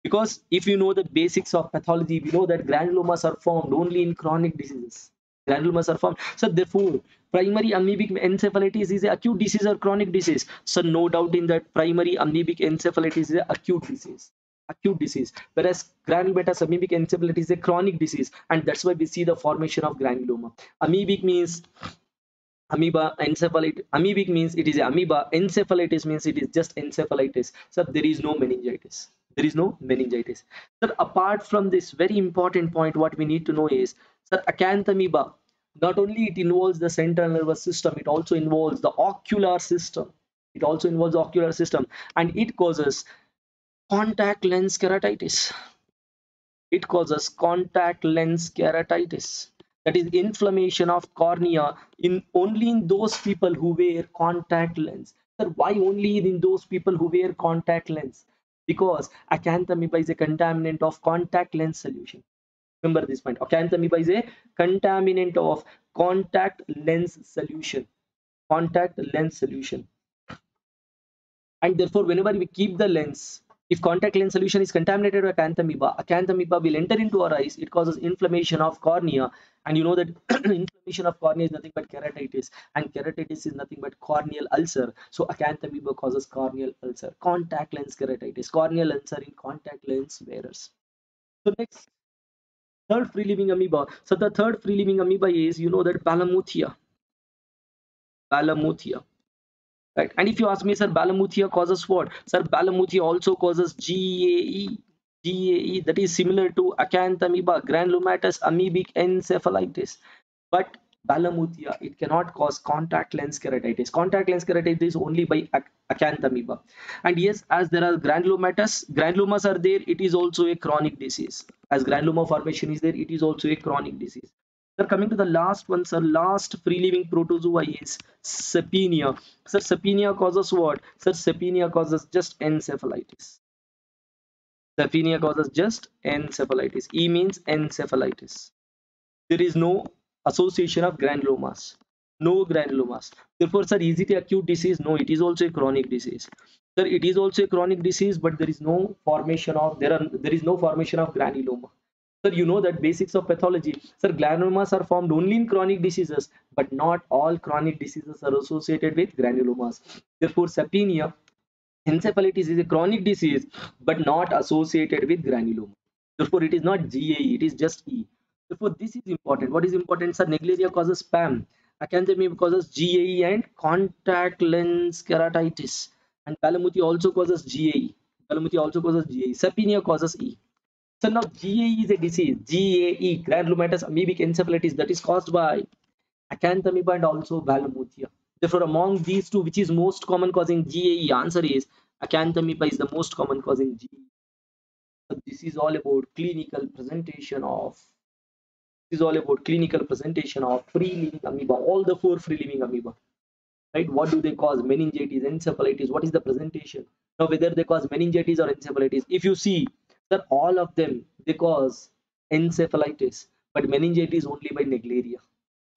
Because if you know the basics of pathology, we know that granulomas are formed only in chronic diseases. Granulomas are formed. So therefore, primary amoebic encephalitis is an acute disease or chronic disease. So no doubt in that, primary amoebic encephalitis is an acute disease. Acute disease, whereas granulomatous amoebic encephalitis is a chronic disease, and that's why we see the formation of granuloma. Amoebic means amoeba, encephalitis, amoebic means it is amoeba, encephalitis means it is just encephalitis. So there is no meningitis. There is no meningitis. Sir, apart from this very important point, what we need to know is, sir, Acanthamoeba, not only it involves the central nervous system, it also involves the ocular system. It also involves the ocular system, and it causes contact lens keratitis. It causes contact lens keratitis, that is inflammation of cornea in only in those people who wear contact lens. Sir, why only in those people who wear contact lens? Because Acanthamoeba is a contaminant of contact lens solution. Remember this point. Acanthamoeba is a contaminant of contact lens solution. Contact lens solution. And therefore, whenever we keep the lens, if contact lens solution is contaminated with Acanthamoeba, Acanthamoeba will enter into our eyes. It causes inflammation of cornea, and you know that inflammation of cornea is nothing but keratitis, and keratitis is nothing but corneal ulcer. So Acanthamoeba causes corneal ulcer, contact lens keratitis, corneal ulcer in contact lens wearers. So next, third free living amoeba. So the third free living amoeba is, you know that, Balamuthia. Balamuthia. Right. And if you ask me, sir, Balamuthia causes what? Sir, Balamuthia also causes G A E. G A E, that is similar to Acanthamoeba, granulomatous amoebic encephalitis. But Balamuthia, it cannot cause contact lens keratitis. Contact lens keratitis is only by Acanthamoeba. And yes, as there are granulomatous, granulomas are there, it is also a chronic disease. As granuloma formation is there, it is also a chronic disease. Sir, coming to the last one, sir, last free living protozoa is Sappinia. Sir, Sappinia causes what? Sir, Sappinia causes just encephalitis. Sappinia causes just encephalitis. E means encephalitis. There is no association of granulomas. No granulomas. Therefore, sir, is it an acute disease? No, it is also a chronic disease. Sir, it is also a chronic disease, but there is no formation of there are there is no formation of granuloma. Sir, you know that basics of pathology. Sir, granulomas are formed only in chronic diseases, but not all chronic diseases are associated with granulomas. Therefore, Sappinia, encephalitis is a chronic disease, but not associated with granuloma. Therefore, it is not G A E, it is just E. Therefore, this is important. What is important, sir? Naegleria causes P A M. Acanthamoeba causes G A E and contact lens keratitis. And Balamuthia also causes G A E. Balamuthia also causes G A E. Sappinia causes E. So now G A E is a disease, G A E, granulomatous amoebic encephalitis, that is caused by Acanthamoeba and also Balamuthia. Therefore, among these two, which is most common causing G A E? Answer is Acanthamoeba is the most common causing G A E. So this is all about clinical presentation of this is all about clinical presentation of free living amoeba, all the four free living amoeba. Right? What do they cause? Meningitis, encephalitis. What is the presentation? Now, whether they cause meningitis or encephalitis, if you see, sir, all of them, they cause encephalitis, but meningitis only by Naegleria.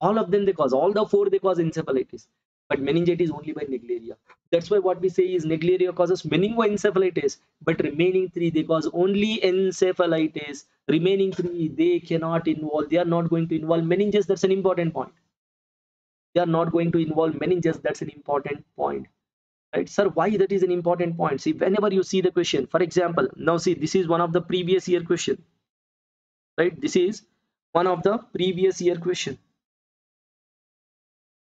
All of them they cause, all the four they cause encephalitis, but meningitis only by Naegleria. That's why what we say is Naegleria causes meningoencephalitis, but remaining three, because only encephalitis, remaining three they cannot involve, they are not going to involve meninges. That's an important point. They are not going to involve meninges. That's an important point, right sir? Why that is an important point? See, whenever you see the question, for example, now see, this is one of the previous year question, right? This is one of the previous year question.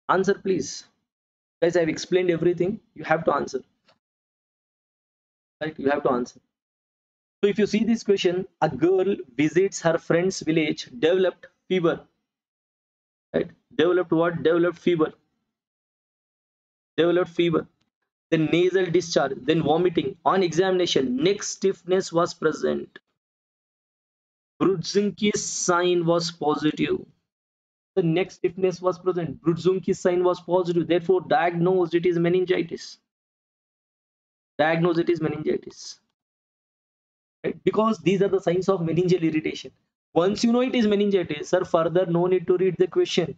Answer please, guys. I have explained everything, you have to answer, right? You have to answer. So if you see this question, a girl visits her friend's village, developed fever, right? Developed what? Developed fever. Developed fever, then nasal discharge, then vomiting. On examination, neck stiffness was present. Brudzinski's sign was positive. The neck stiffness was present. Brudzinski's sign was positive. Therefore, diagnosed it is meningitis. Diagnosed it is meningitis. Right? Because these are the signs of meningeal irritation. Once you know it is meningitis, sir, further no need to read the question.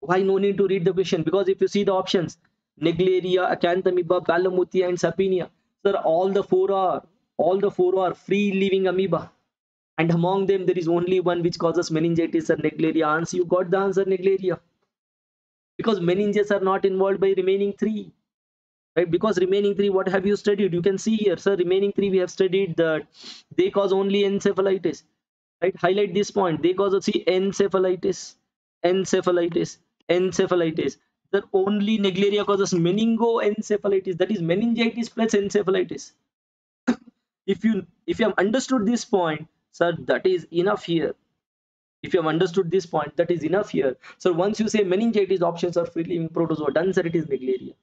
Why no need to read the question? Because if you see the options, Naegleria, Acanthamoeba, Balamuthia, and Sappinia, sir, all the four are all the four are free-living amoeba. And among them, there is only one which causes meningitis, or Naegleria. Answer, you got the answer, Naegleria. Because meninges are not involved by remaining three, right? Because remaining three, what have you studied? You can see here, sir. Remaining three, we have studied that they cause only encephalitis, right? Highlight this point. They cause, see, encephalitis, encephalitis, encephalitis. Sir, only Naegleria causes meningoencephalitis. That is meningitis plus encephalitis. if you if you have understood this point, sir, that is enough here. If you have understood this point, that is enough here. So once you say meningitis, options are free living protozoa. Done, sir. It is Naegleria.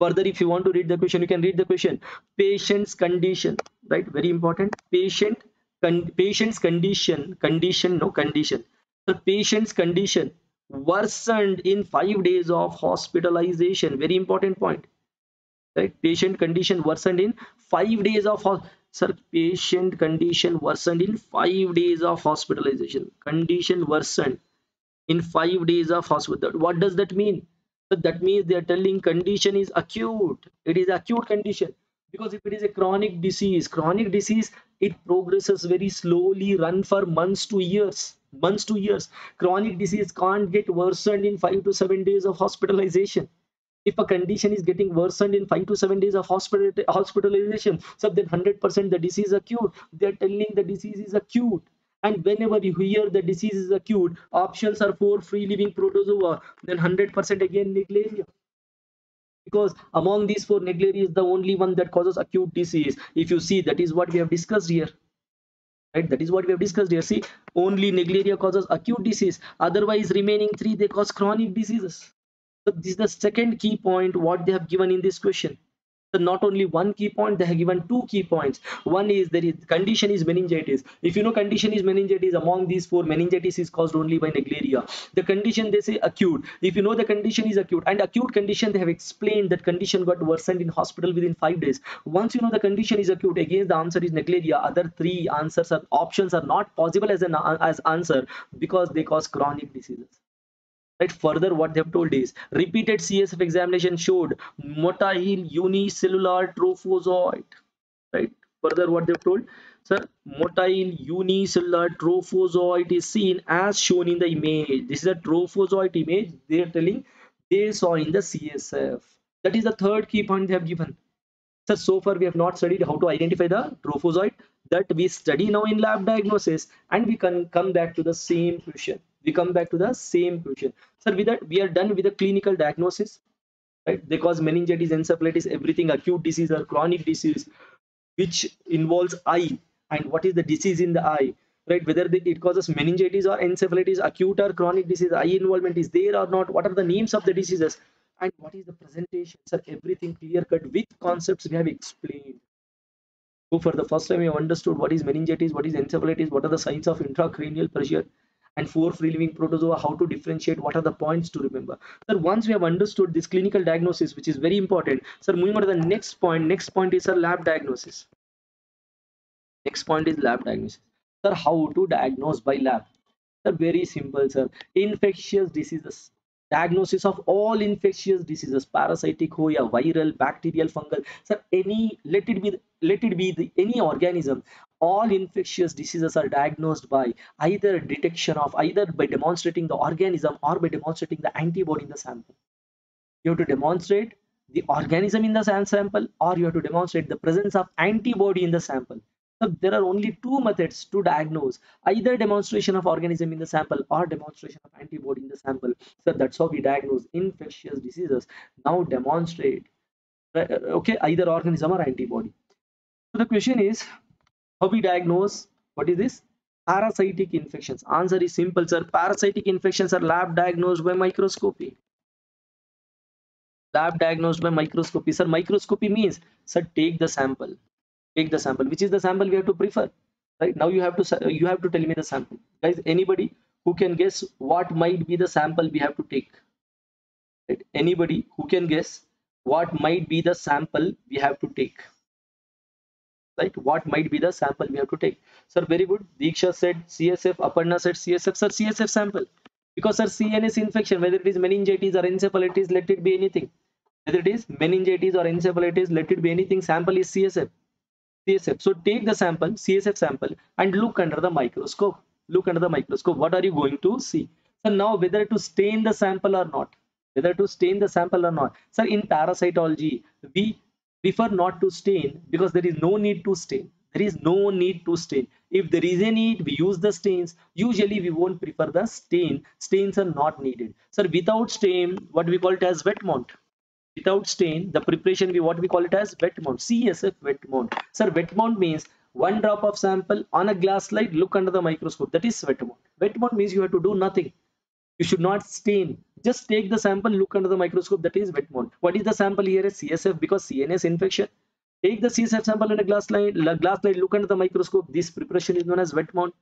Further, if you want to read the question, you can read the question. Patient's condition, right? Very important. Patient, con patient's condition, condition, no condition. The patient's condition worsened in five days of hospitalization. Very important point, right? Patient condition worsened in five days of hospitalization. Sir, patient condition worsened in five days of hospitalization. Condition worsened in five days of hospital. What does that mean? So that means they are telling condition is acute. It is acute condition, because if it is a chronic disease, chronic disease it progresses very slowly, run for months to years, months to years. Chronic disease can't get worsened in five to seven days of hospitalization. If a condition is getting worsened in five to seven days of hospital hospitalization, so then one hundred percent the disease is acute. They are telling the disease is acute, and whenever you hear the disease is acute, options are for free living protozoa. Then one hundred percent again Naegleria, because among these four, Naegleria is the only one that causes acute disease. If you see, that is what we have discussed here. Right, that is what we have discussed here. See, only Naegleria causes acute disease. Otherwise, remaining three they cause chronic diseases. So this is the second key point what they have given in this question. So not only one key point, they have given two key points. One is there is condition is meningitis. If you know condition is meningitis, among these four, meningitis is caused only by Naegleria. The condition they say acute. If you know the condition is acute, and acute condition, they have explained that condition got worsened in hospital within five days. Once you know the condition is acute, again the answer is Naegleria. Other three answers are options are not possible as an as answer, because they cause chronic diseases. Right. Further, what they have told is repeated C S F examination showed motile unicellular trophozoite. Right. Further, what they have told, sir, motile unicellular trophozoite is seen as shown in the image. This is a trophozoite image. They are telling they saw in the C S F. That is the third key point they have given. Sir, so far we have not studied how to identify the trophozoite. That we study now in lab diagnosis, and we can come back to the same question. We come back to the same question. Sir, with that we are done with the clinical diagnosis, right? They cause meningitis, encephalitis, everything acute disease or chronic disease which involves eye, and what is the disease in the eye, right? Whether they, it causes meningitis or encephalitis, acute or chronic disease, eye involvement is there or not, what are the names of the diseases, and what is the presentation. Sir, everything clear cut with concepts we have explained. So for the first time you have understood what is meningitis, what is encephalitis, what are the signs of intracranial pressure, and four free living protozoa, how to differentiate, what are the points to remember. Sir, once we have understood this clinical diagnosis, which is very important, sir, moving on to the next point. Next point is a lab diagnosis. Next point is lab diagnosis. Sir, how to diagnose by lab? Sir, very simple, sir. Infectious diseases, diagnosis of all infectious diseases, parasitic हो या viral, bacterial, fungal, sir any, let it be let it be any organism, all infectious diseases are diagnosed by either detection of, either by demonstrating the organism or by demonstrating the antibody in the sample. You have to demonstrate the organism in the sample or you have to demonstrate the presence of antibody in the sample. So there are only two methods to diagnose, either demonstration of organism in the sample or demonstration of antibody in the sample. So that's how we diagnose infectious diseases. Now demonstrate, okay, either organism or antibody. So the question is, how we diagnose, what is this? Parasitic infections. Answer is simple, sir. Parasitic infections are lab diagnosed by microscopy. Lab diagnosed by microscopy. Sir, microscopy means, sir, take the sample. Take the sample. Which is the sample we have to prefer? Right now, you have to you have to tell me the sample, guys. Anybody who can guess what might be the sample we have to take? Right? Anybody who can guess what might be the sample we have to take? Right, what might be the sample we have to take? Sir, very good. Diksha said C S F, Aparna said C S F. Sir, C S F sample, because sir, C N S infection, whether it is meningitis or encephalitis, let it be anything, whether it is meningitis or encephalitis, let it be anything, sample is C S F. C S F. So take the sample, C S F sample, and look under the microscope. Look under the microscope. What are you going to see? So now, whether to stain the sample or not, whether to stain the sample or not. Sir, in parasitology, we prefer not to stain because there is no need to stain. There is no need to stain. If there is a need, we use the stains. Usually we won't prefer the stain. Stains are not needed. Sir, without stain, what we call it as wet mount. Without stain, the preparation, we what we call it as wet mount. C S F wet mount. Sir, wet mount means one drop of sample on a glass slide, look under the microscope. That is wet mount. Wet mount means you have to do nothing. You should not stain. Just take the sample, look under the microscope. That is wet mount. What is the sample here? Is C S F, because C N S infection. Take the C S F sample in a glass slide, glass slide, look under the microscope. This preparation is known as wet mount.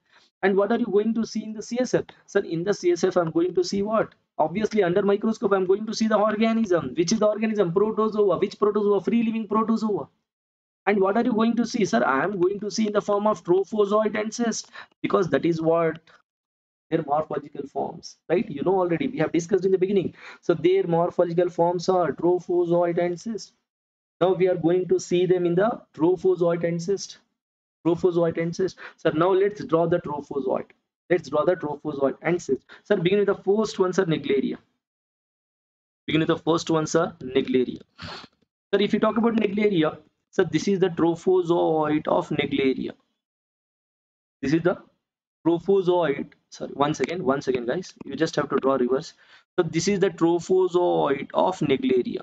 And what are you going to see in the C S F? Sir, in the C S F, I'm going to see what? Obviously, under microscope, I'm going to see the organism. Which is the organism? Protozoa. Which protozoa? Free living protozoa. And what are you going to see? Sir, I am going to see in the form of trophozoite and cyst, because that is what? Their morphological forms, right? You know already, we have discussed in the beginning. So their morphological forms are trophozoite and cyst. Now we are going to see them in the trophozoite and cyst. Trophozoite and cyst. So now let's draw the trophozoite. Let's draw the trophozoite and cyst. Sir, begin with the first one, sir, Naegleria. Begin with the first one, sir, Naegleria. Sir, if you talk about Naegleria, sir, this is the trophozoite of Naegleria. This is the trophozoite. Sorry, once again, once again, guys, you just have to draw reverse. So this is the trophozoite of Naegleria.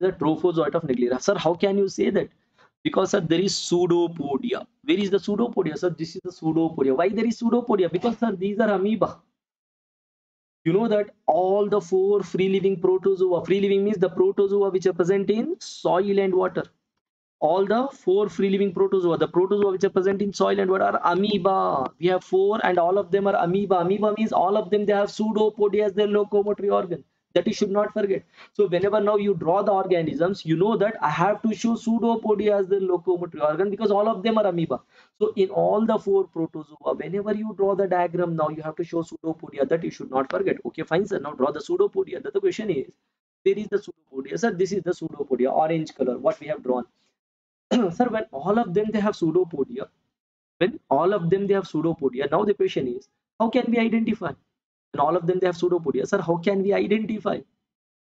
The trophozoite of Naegleria. Sir, how can you say that? Because sir, there is pseudopodia. Where is the pseudopodia? Sir, this is the pseudopodia. Why there is pseudopodia? Because sir, these are amoeba. You know that all the four free living protozoa. Free living means the protozoa which are present in soil and water. All the four free living protozoa, the protozoa which are present in soil and water are amoeba. We have four and all of them are amoeba. Amoeba means all of them, they have pseudopodia as their locomotory organ. That you should not forget. So whenever now you draw the organisms, you know that I have to show pseudopodia as their locomotory organ because all of them are amoeba. So in all the four protozoa, whenever you draw the diagram, now you have to show pseudopodia. That you should not forget. Okay, fine, sir. Now draw the pseudopodia. The question is, there is the pseudopodia. Sir, this is the pseudopodia, orange color, what we have drawn. Sir, when all of them they have pseudopodia, when all of them they have pseudopodia, now the question is, how can we identify? When all of them they have pseudopodia, sir, how can we identify?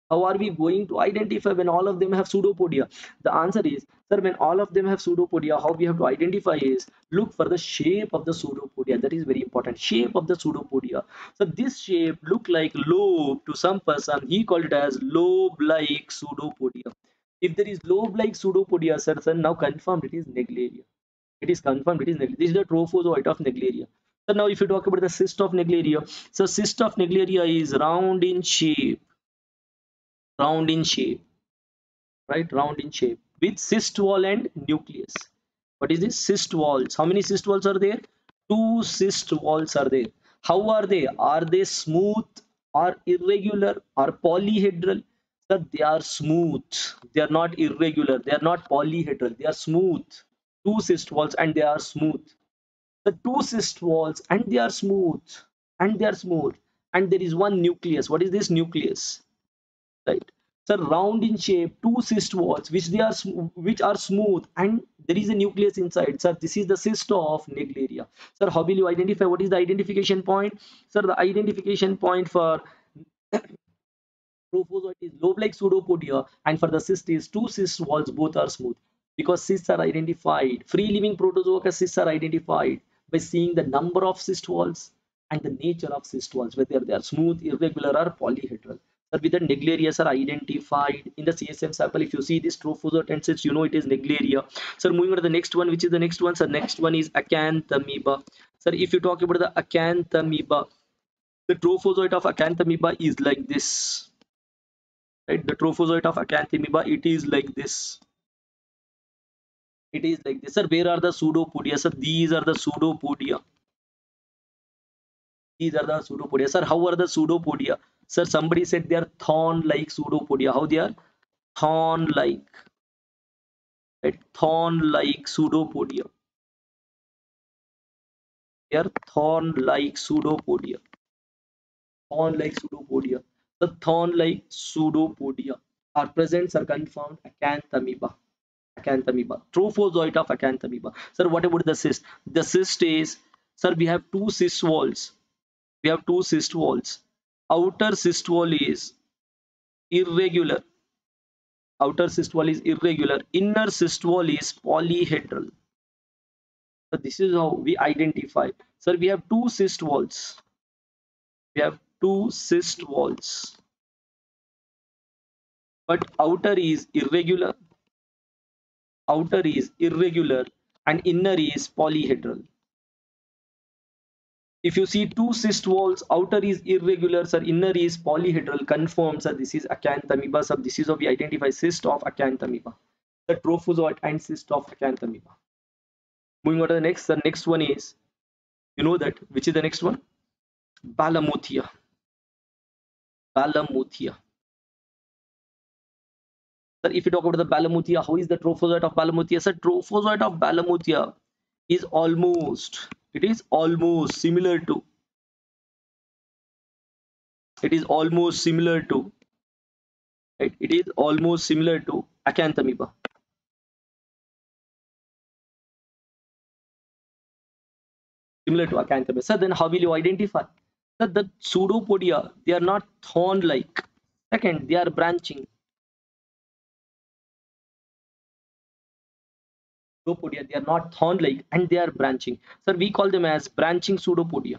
How are we going to identify when all of them have pseudopodia? The answer is, sir, when all of them have pseudopodia, how we have to identify is, look for the shape of the pseudopodia. That is very important, shape of the pseudopodia. So this shape look like lobe to some person. He called it as lobe-like pseudopodia. If there is lobe-like pseudopodia, sir, sir, now confirmed it is Naegleria. It is confirmed it is Naegleria. This is the trophozoite of Naegleria. So now, if you talk about the cyst of Naegleria, so cyst of Naegleria is round in shape, round in shape, right? Round in shape with cyst wall and nucleus. What is this? Cyst walls. How many cyst walls are there? Two cyst walls are there. How are they? Are they smooth or irregular or polyhedral? Sir, they are smooth. They are not irregular. They are not polyhedral. They are smooth. Two cyst walls and they are smooth. The two cyst walls and they are smooth. And they are smooth. and there is one nucleus. What is this nucleus? Right? So round in shape, two cyst walls which they are which are smooth, and there is a nucleus inside. Sir, this is the cyst of Naegleria. Sir, how will you identify? What is the identification point? Sir, the identification point for Trophozoite is lobe-like pseudopodia, and for the cyst is two cyst walls, both are smooth, because cysts are identified. Free living protozoa cysts are identified by seeing the number of cyst walls and the nature of cyst walls, whether they are smooth, irregular, or polyhedral. Sir, with the Naegleria are identified in the C S M sample. If you see this Trophozoite and cysts, you know it is Naegleria. Sir, moving on to the next one, which is the next one. Sir, next one is Acanthamoeba. Sir, if you talk about the Acanthamoeba, the Trophozoite of Acanthamoeba is like this. Right, the Trophozoite of Acanthamoeba, it is like this. It is like this. Sir, where are the pseudopodia? Sir, these are the pseudopodia. These are the pseudopodia. Sir, how are the pseudopodia? Sir, somebody said they are thorn-like pseudopodia. How they are? Thorn-like. Right, thorn-like pseudopodia. They are thorn-like pseudopodia. Thorn-like pseudopodia. The thorn-like pseudopodia are present, sir, confound Acanthamoeba. Acanthamoeba, Trophozoite of Acanthamoeba. Sir, what about the cyst? The cyst is, sir, we have two cyst walls. We have two cyst walls. Outer cyst wall is irregular. Outer cyst wall is irregular. Inner cyst wall is polyhedral. So this is how we identify. Sir, we have two cyst walls. We have two cyst walls, but outer is irregular, outer is irregular, and inner is polyhedral. If you see two cyst walls, outer is irregular, sir, inner is polyhedral, confirmed, sir, this is Acanthamoeba. Sir, this is how we identify cyst of Acanthamoeba, the Trophozoite and cyst of Acanthamoeba. Moving on to the next, the next one is, you know that, which is the next one? Balamuthia. Balamuthia. Sir, if you talk about the Balamuthia, how is the Trophozoite of Balamuthia? Sir, Trophozoite of Balamuthia is almost, it is almost similar to, it is almost similar to, right? It is almost similar to Acanthamoeba. Similar to Acanthamoeba. Sir, then how will you identify? Sir, the pseudopodia, they are not thorn-like. Second, they are branching. Pseudopodia, they are not thorn-like and they are branching. Sir, we call them as branching pseudopodia.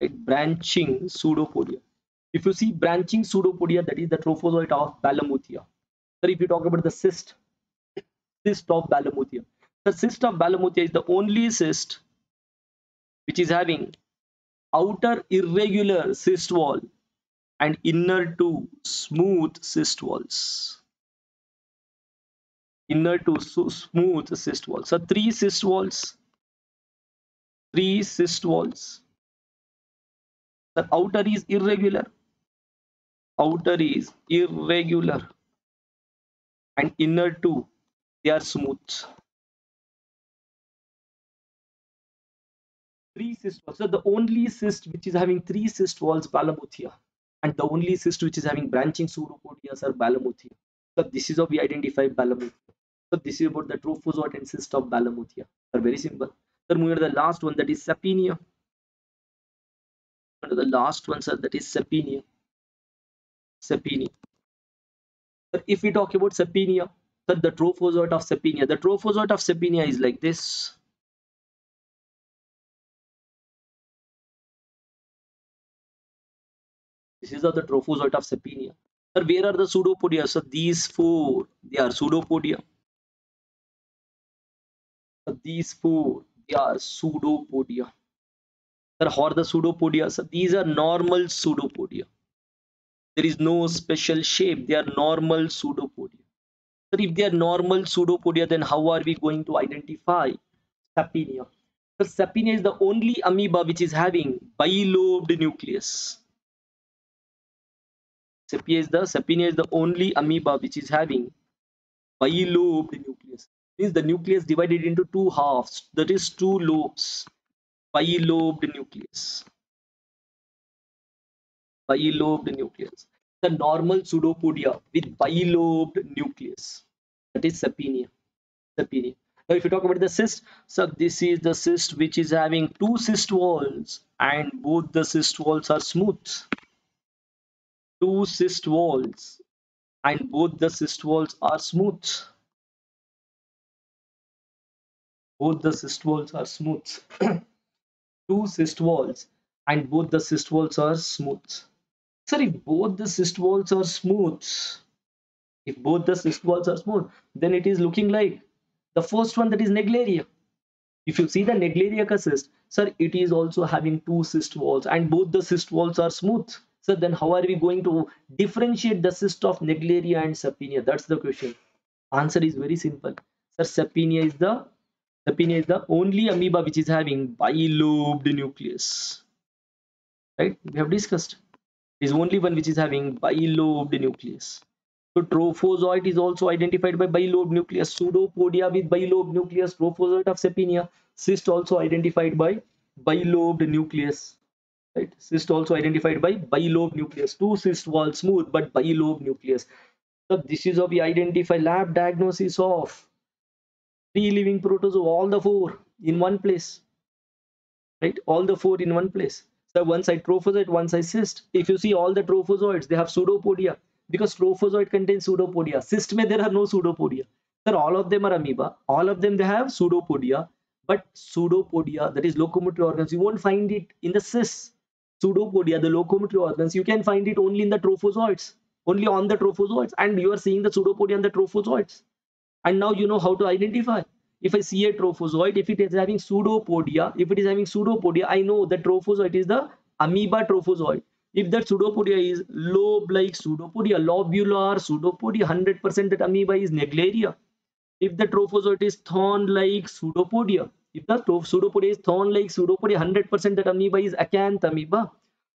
Right? Branching pseudopodia. If you see branching pseudopodia, that is the Trophozoite of Balamuthia. Sir, if you talk about the cyst, cyst of Balamuthia. The cyst of Balamuthia is the only cyst which is having outer irregular cyst wall and inner two smooth cyst walls. Inner two smooth cyst walls. So three cyst walls. Three cyst walls. The outer is irregular. Outer is irregular. And inner two, they are smooth. Three cyst walls. So the only cyst which is having three cyst walls, Balamuthia, and the only cyst which is having branching pseudopodias are Balamuthia. So this is how we identify Balamuthia. So this is about the Trophozoite and cyst of Balamuthia. Are very simple. Sir, moving to the last one, that is Sappinia. The last one, sir, that is Sappinia. Sappinia. But if we talk about Sappinia, sir, the Trophozoite of Sappinia, the Trophozoite of Sappinia is like this. This is the Trophozoite of Sappinia. Sir, where are the pseudopodia? So these four, they are pseudopodia. So these four, they are pseudopodia. Sir, how are the pseudopodia? So these are normal pseudopodia. There is no special shape. They are normal pseudopodia. Sir, if they are normal pseudopodia, then how are we going to identify Sappinia? Sir, Sappinia is the only amoeba which is having bilobed nucleus. Sappinia is the Sappinia is the only amoeba which is having bilobed nucleus. Means the nucleus divided into two halves. That is two lobes. Bilobed nucleus. bilobed nucleus. The normal pseudopodia with bilobed nucleus, that is Sappinia. Sappinia. Now, if you talk about the cyst, so this is the cyst which is having two cyst walls, and both the cyst walls are smooth. Two cyst walls, and both the cyst walls are smooth. Both the cyst walls are smooth. Two cyst walls, and both the cyst walls are smooth. Sir, if both the cyst walls are smooth, if both the cyst walls are smooth, then it is looking like the first one, that is Naegleria. If you see the Naegleria ka cyst, sir, it is also having two cyst walls, and both the cyst walls are smooth. Sir, then how are we going to differentiate the cyst of Naegleria and Sappinia? That's the question. Answer is very simple. Sir, Sappinia is the Sappinia is the only amoeba which is having bilobed nucleus. Right? We have discussed. Is only one which is having bilobed nucleus. So trophozoite is also identified by bilobed nucleus. Pseudopodia with bilobed nucleus. Trophozoite of Sappinia. Cyst also identified by bilobed nucleus. Right? Cyst also identified by bilobed nucleus. Two cyst walls, smooth but bilobed nucleus. So this is how we identify lab diagnosis of three living protozoa, all the four in one place. Right? All the four in one place. So one side trophozoite, one side cyst. If you see all the trophozoites, they have pseudopodia because trophozoite contains pseudopodia. Cyst mein there are no pseudopodia. Sir, all of them are amoeba. All of them they have pseudopodia, but pseudopodia, that is locomotory organs, you won't find it in the cyst. Pseudopodia, the locomotory organs, you can find it only in the trophozoites, only on the trophozoites, and you are seeing the pseudopodia on the trophozoites. And now you know how to identify. If I see a trophozoite, if it is having pseudopodia, if it is having pseudopodia, I know that trophozoite is the amoeba trophozoite. If that pseudopodia is lobe-like pseudopodia, lobular pseudopodia, one hundred percent that amoeba is Naegleria. If the trophozoite is thorn-like pseudopodia, if the pseudopodia is thorn-like pseudopodia, one hundred percent that amoeba is Acanthamoeba.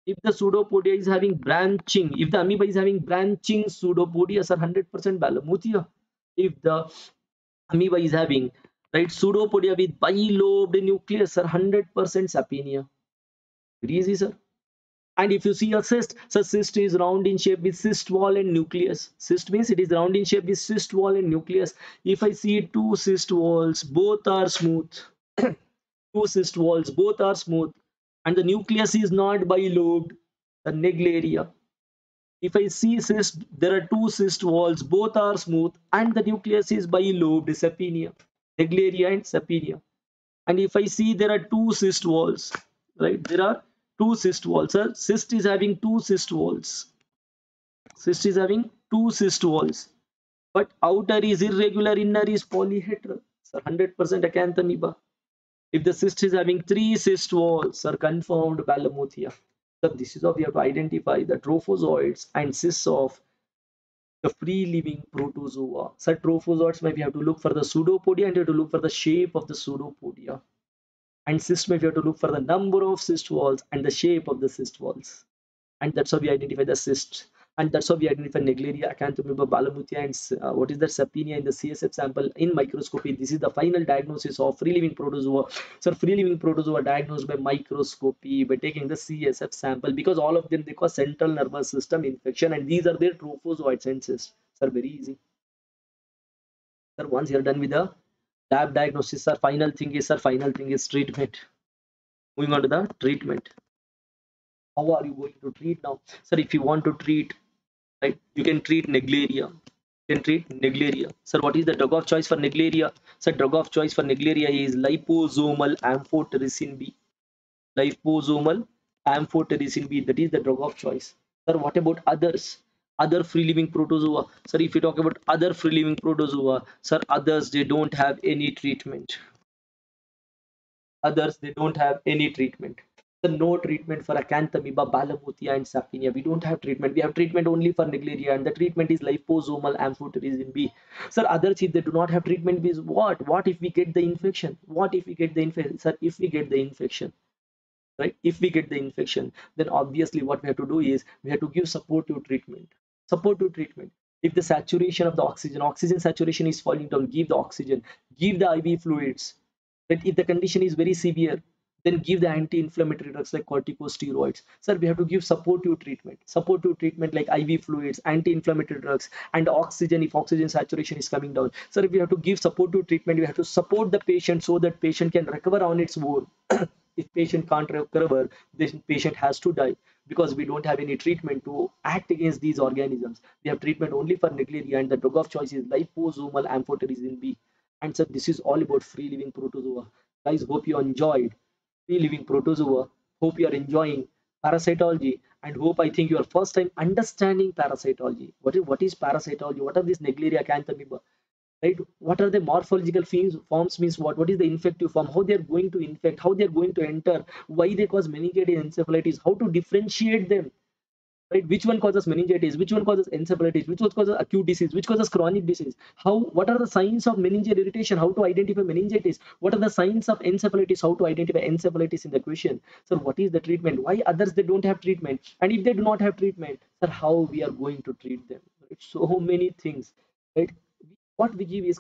If the pseudopodia is having branching, if the amoeba is having branching pseudopodia, sir, one hundred percent Balamuthia. If the amoeba is having right pseudopodia with bilobed nucleus, sir, one hundred percent Sappinia. Very easy, sir. And if you see a cyst, so cyst is round in shape with cyst wall and nucleus. Cyst means it is round in shape with cyst wall and nucleus. If I see two cyst walls, both are smooth. Two cyst walls, both are smooth. And the nucleus is not bilobed, the Naegleria. If I see cyst, there are two cyst walls, both are smooth, and the nucleus is bilobed, Sappinia. Naegleria and Sappinia. And if I see there are two cyst walls, right? There are two cyst walls. Sir, cyst is having two cyst walls. Cyst is having two cyst walls. But outer is irregular, inner is polyhedral. Sir, one hundred percent Acanthamoeba. If the cyst is having three cyst walls, sir, confirmed Balamuthia. So this is how we have to identify the trophozoites and cysts of the free living protozoa. So trophozoites, maybe we have to look for the pseudopodia, and you have to look for the shape of the pseudopodia. And cysts, maybe we have to look for the number of cyst walls and the shape of the cyst walls. And that's how we identify the cyst. And that's how we identify Naegleria, Acanthamoeba, Balamuthia, and uh, what is that Sappinia in the C S F sample in microscopy. This is the final diagnosis of free living protozoa. So free living protozoa diagnosed by microscopy by taking the C S F sample, because all of them they cause central nervous system infection, and these are their trophozoites and cysts. Sir, very easy. Sir, once you are done with the lab diagnosis, sir, final thing is sir, final thing is treatment. Moving on to the treatment. How are you going to treat now, sir? If you want to treat, right, you can treat Naegleria. You can treat Naegleria. Sir, what is the drug of choice for Naegleria? Sir, drug of choice for Naegleria is liposomal amphotericin B. Liposomal amphotericin B. That is the drug of choice. Sir, what about others? Other free living protozoa. Sir, if you talk about other free living protozoa, sir, others they don't have any treatment. Others they don't have any treatment. So no treatment for Acanthamoeba, Balamuthia, and Sappinia. We don't have treatment. We have treatment only for Naegleria, and the treatment is liposomal amphotericin B. Sir, other if they do not have treatment is what? What if we get the infection? What if we get the infection? Sir, if we get the infection, right? If we get the infection, then obviously what we have to do is we have to give supportive treatment. Supportive treatment. If the saturation of the oxygen, oxygen saturation is falling down, give the oxygen, give the I V fluids. But if the condition is very severe, then give the anti-inflammatory drugs like corticosteroids. Sir, we have to give supportive treatment, supportive treatment like I V fluids, anti-inflammatory drugs, and oxygen if oxygen saturation is coming down. Sir, we have to give supportive treatment. We have to support the patient so that patient can recover on its own. If patient can't recover, then patient has to die, because we don't have any treatment to act against these organisms. We have treatment only for Naegleria, and the drug of choice is liposomal amphotericin B. And so this is all about free living protozoa. Guys, hope you enjoyed free living protozoa. Hope you are enjoying parasitology, and hope I think you are first time understanding parasitology. What is what is parasitology? What are these Naegleria, Acanthamoeba? Right? What are the morphological forms, forms means what? What is the infective form? How they are going to infect? How they are going to enter? Why they cause meningitis, encephalitis? How to differentiate them? Right? Which one causes meningitis? Which one causes encephalitis? Which one causes acute disease? Which causes chronic disease? How? What are the signs of meningeal irritation? How to identify meningitis? What are the signs of encephalitis? How to identify encephalitis in the question? So what is the treatment? Why others they don't have treatment? And if they do not have treatment, sir, how we are going to treat them? Right? So many things, right? What we give is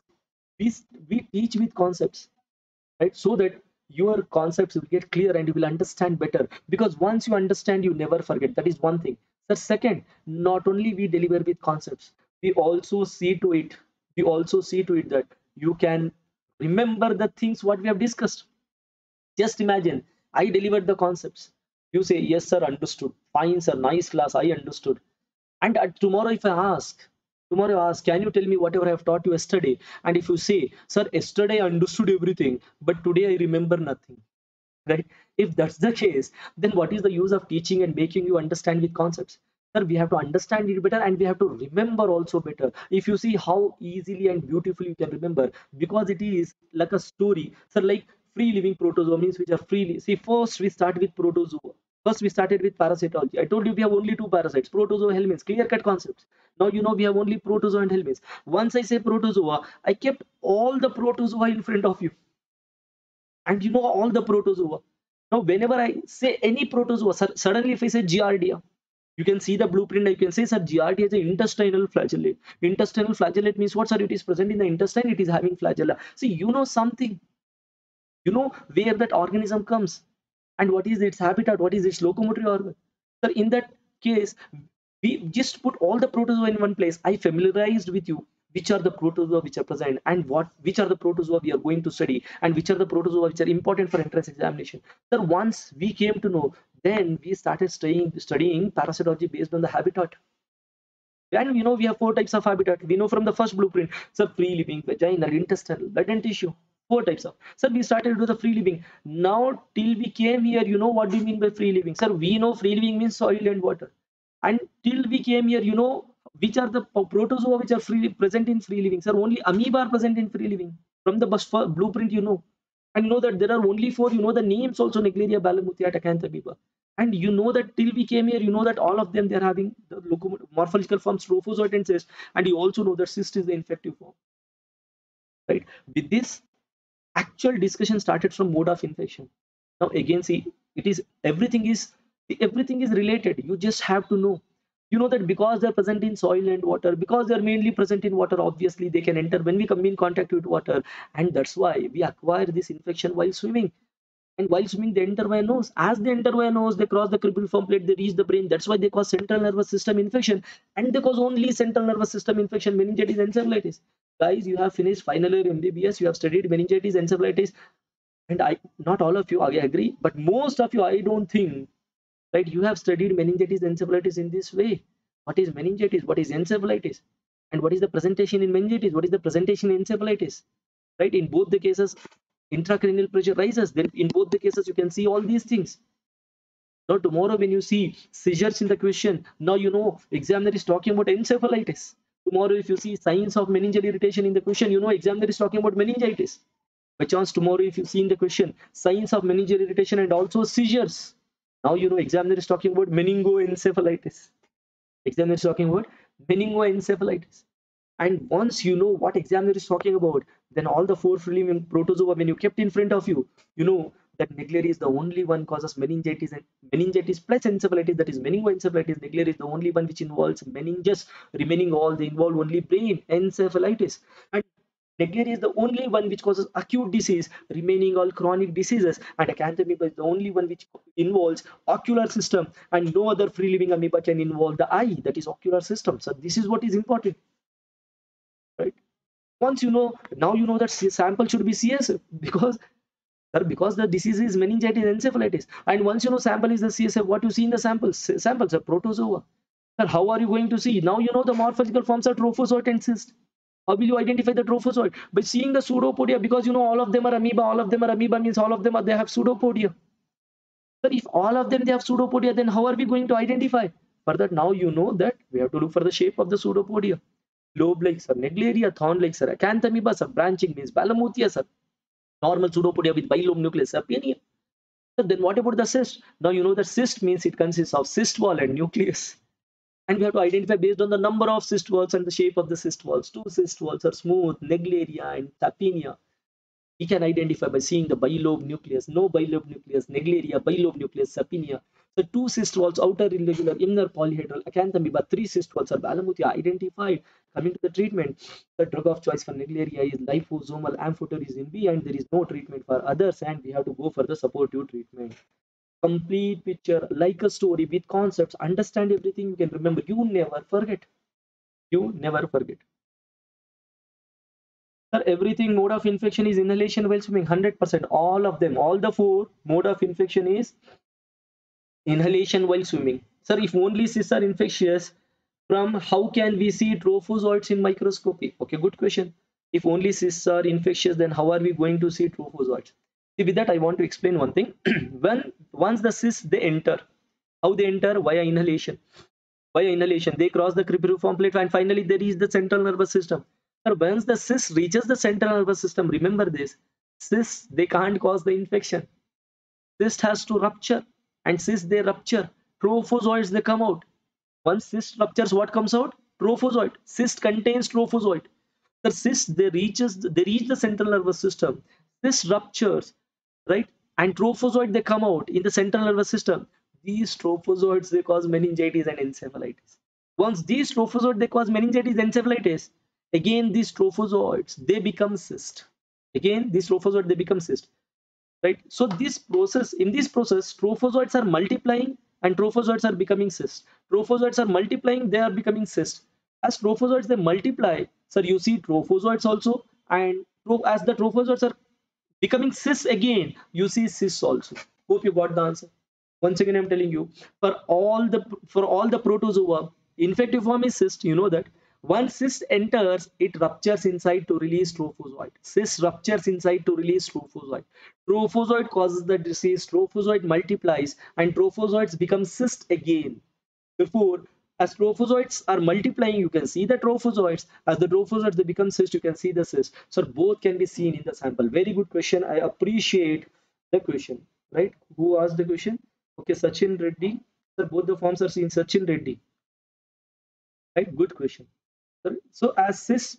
we, we teach with concepts, right? So that your concepts will get clear and you will understand better, because once you understand, you never forget. That is one thing. Sir, second, not only we deliver with concepts, we also see to it, we also see to it that you can remember the things what we have discussed. Just imagine, I delivered the concepts. You say, yes, sir, understood. Fine, sir, nice class, I understood. And uh, tomorrow if I ask, Tomorrow I ask, can you tell me whatever I have taught you yesterday? And if you say, sir, yesterday I understood everything, but today I remember nothing. Right? If that's the case, then what is the use of teaching and making you understand with concepts? Sir, we have to understand it better and we have to remember also better. If you see how easily and beautifully you can remember, because it is like a story. Sir, like free living protozoa means which are freely. See, first we start with protozoa. First, we started with parasitology. I told you we have only two parasites, protozoa, helminths, clear-cut concepts. Now you know we have only protozoa and helminths. Once I say protozoa, I kept all the protozoa in front of you. And you know all the protozoa. Now whenever I say any protozoa, suddenly if I say Giardia, you can see the blueprint. You can say, sir, Giardia is an intestinal flagellate. Intestinal flagellate means what, sir? It is present in the intestine. It is having flagella. See, you know something. You know where that organism comes. And what is its habitat? What is its locomotory organ? So in that case, we just put all the protozoa in one place. I familiarized with you which are the protozoa which are present and what which are the protozoa we are going to study and which are the protozoa which are important for entrance examination. So once we came to know, then we started studying studying parasitology based on the habitat. And you know we have four types of habitat. We know from the first blueprint. So free living, vaginal, intestinal, blood and tissue. Four types of. Sir, we started with the free living. Now, till we came here, you know what do you mean by free living? Sir, we know free living means soil and water. And till we came here, you know which are the protozoa which are free, present in free living. Sir, only amoeba are present in free living. From the blueprint, you know. And you know that there are only four. You know the names also, Naegleria, Balamuthia, Acanthamoeba. And you know that till we came here, you know that all of them, they are having the morphological forms, trophozoite and cyst. And you also know that cyst is the infective form. Right? With this, actual discussion started from mode of infection. Now again, see, it is everything is everything is related. You just have to know. You know that because they are present in soil and water, because they are mainly present in water, obviously they can enter when we come in contact with water, and that's why we acquire this infection while swimming. And while swimming, they enter via nose. As they enter via nose, they cross the cranial foam plate, they reach the brain. That's why they cause central nervous system infection, and they cause only central nervous system infection, meningitis, encephalitis. Guys, you have finished final year M B B S. You have studied meningitis, encephalitis, and I not all of you I agree, but most of you, I don't think, right? You have studied meningitis, encephalitis in this way. What is meningitis? What is encephalitis? And what is the presentation in meningitis? What is the presentation in encephalitis? Right? In both the cases, intracranial pressure rises. Then in both the cases you can see all these things. Now tomorrow when you see seizures in the question, now you know examiner is talking about encephalitis. Tomorrow if you see signs of meningeal irritation in the question, you know examiner is talking about meningitis. By chance tomorrow if you see in the question signs of meningeal irritation and also seizures, now you know examiner is talking about meningoencephalitis. Examiner is talking about meningoencephalitis. And once you know what examiner is talking about, then all the four free living protozoa when you kept in front of you, you know that Naegleria is the only one causes meningitis and meningitis plus encephalitis, that is meningoencephalitis. Naegleria is the only one which involves meninges, remaining all they involve only brain encephalitis. And Naegleria is the only one which causes acute disease, remaining all chronic diseases, and Acanthamoeba is the only one which involves ocular system, and no other free living amoeba can involve the eye, that is ocular system. So this is what is important, right? Once you know, now you know that sample should be C S because because the disease is meningitis and encephalitis, and once you know sample is the C S F, what you see in the samples samples are protozoa. Sir, how are you going to see? Now you know the morphological forms are trophozoite and cyst. How will you identify the trophozoite? By seeing the pseudopodia, because you know all of them are amoeba. All of them are amoeba means all of them are, they have pseudopodia. But if all of them they have pseudopodia, then how are we going to identify? For that, now you know that we have to look for the shape of the pseudopodia. Lobe like sir, Naegleria, thorn like sir, Acanthamoeba sir, branching means Balamuthia sir, normal pseudopodia with bilobed nucleus, Sappinia. So then what about the cyst? Now you know that cyst means it consists of cyst wall and nucleus. And we have to identify based on the number of cyst walls and the shape of the cyst walls. Two cyst walls are smooth, Naegleria and Sappinia. We can identify by seeing the bilobed nucleus, no bilobed nucleus, Naegleria, bilobed nucleus, Sappinia. So two cyst walls, outer irregular, inner polyhedral, Acanthamoeba, three cyst walls are Balamuthia identified. Coming to the treatment, the drug of choice for Naegleria is liposomal amphotericin B, and there is no treatment for others, and we have to go for the supportive treatment. Complete picture, like a story with concepts, understand everything you can remember. You never forget. You never forget. Sir, everything mode of infection is inhalation while swimming, one hundred percent. All of them, all the four mode of infection is inhalation while swimming. Sir, if only cysts are infectious, from how can we see trophozoites in microscopy? Okay, good question. If only cysts are infectious, then how are we going to see trophozoites? See, with that I want to explain one thing. When once the cysts they enter, how they enter? Via inhalation. Via inhalation, they cross the cribriform plate and finally they reach the central nervous system. Sir, once the cyst reaches the central nervous system, remember this: cysts they can't cause the infection. Cyst has to rupture, and cysts they rupture. Trophozoites they come out. Once cyst ruptures, what comes out? Trophozoite. Cyst contains trophozoite. The cyst they reaches they reach the central nervous system. Cyst ruptures, right? And trophozoite they come out in the central nervous system. These trophozoites they cause meningitis and encephalitis. Once these trophozoites they cause meningitis and encephalitis, again these trophozoites they become cyst. Again these trophozoites they become cyst. Right? So this process, in this process, trophozoites are multiplying and trophozoites are becoming cysts. Trophozoites are multiplying, they are becoming cysts. As trophozoites they multiply, sir, you see trophozoites also, and as the trophozoites are becoming cysts again, you see cysts also. Hope you got the answer. Once again, I'm telling you, for all the for all the protozoa, infective form is cyst. You know that. Once cyst enters, it ruptures inside to release trophozoite. Cyst ruptures inside to release trophozoite. Trophozoite causes the disease. Trophozoite multiplies and trophozoites become cyst again. Therefore, as trophozoites are multiplying, you can see the trophozoites. As the trophozoites they become cyst, you can see the cyst. So both can be seen in the sample. Very good question. I appreciate the question. Right? Who asked the question? Okay, Sachin Reddy. Sir, both the forms are seen. Sachin Reddy. Right? Good question. So as cysts,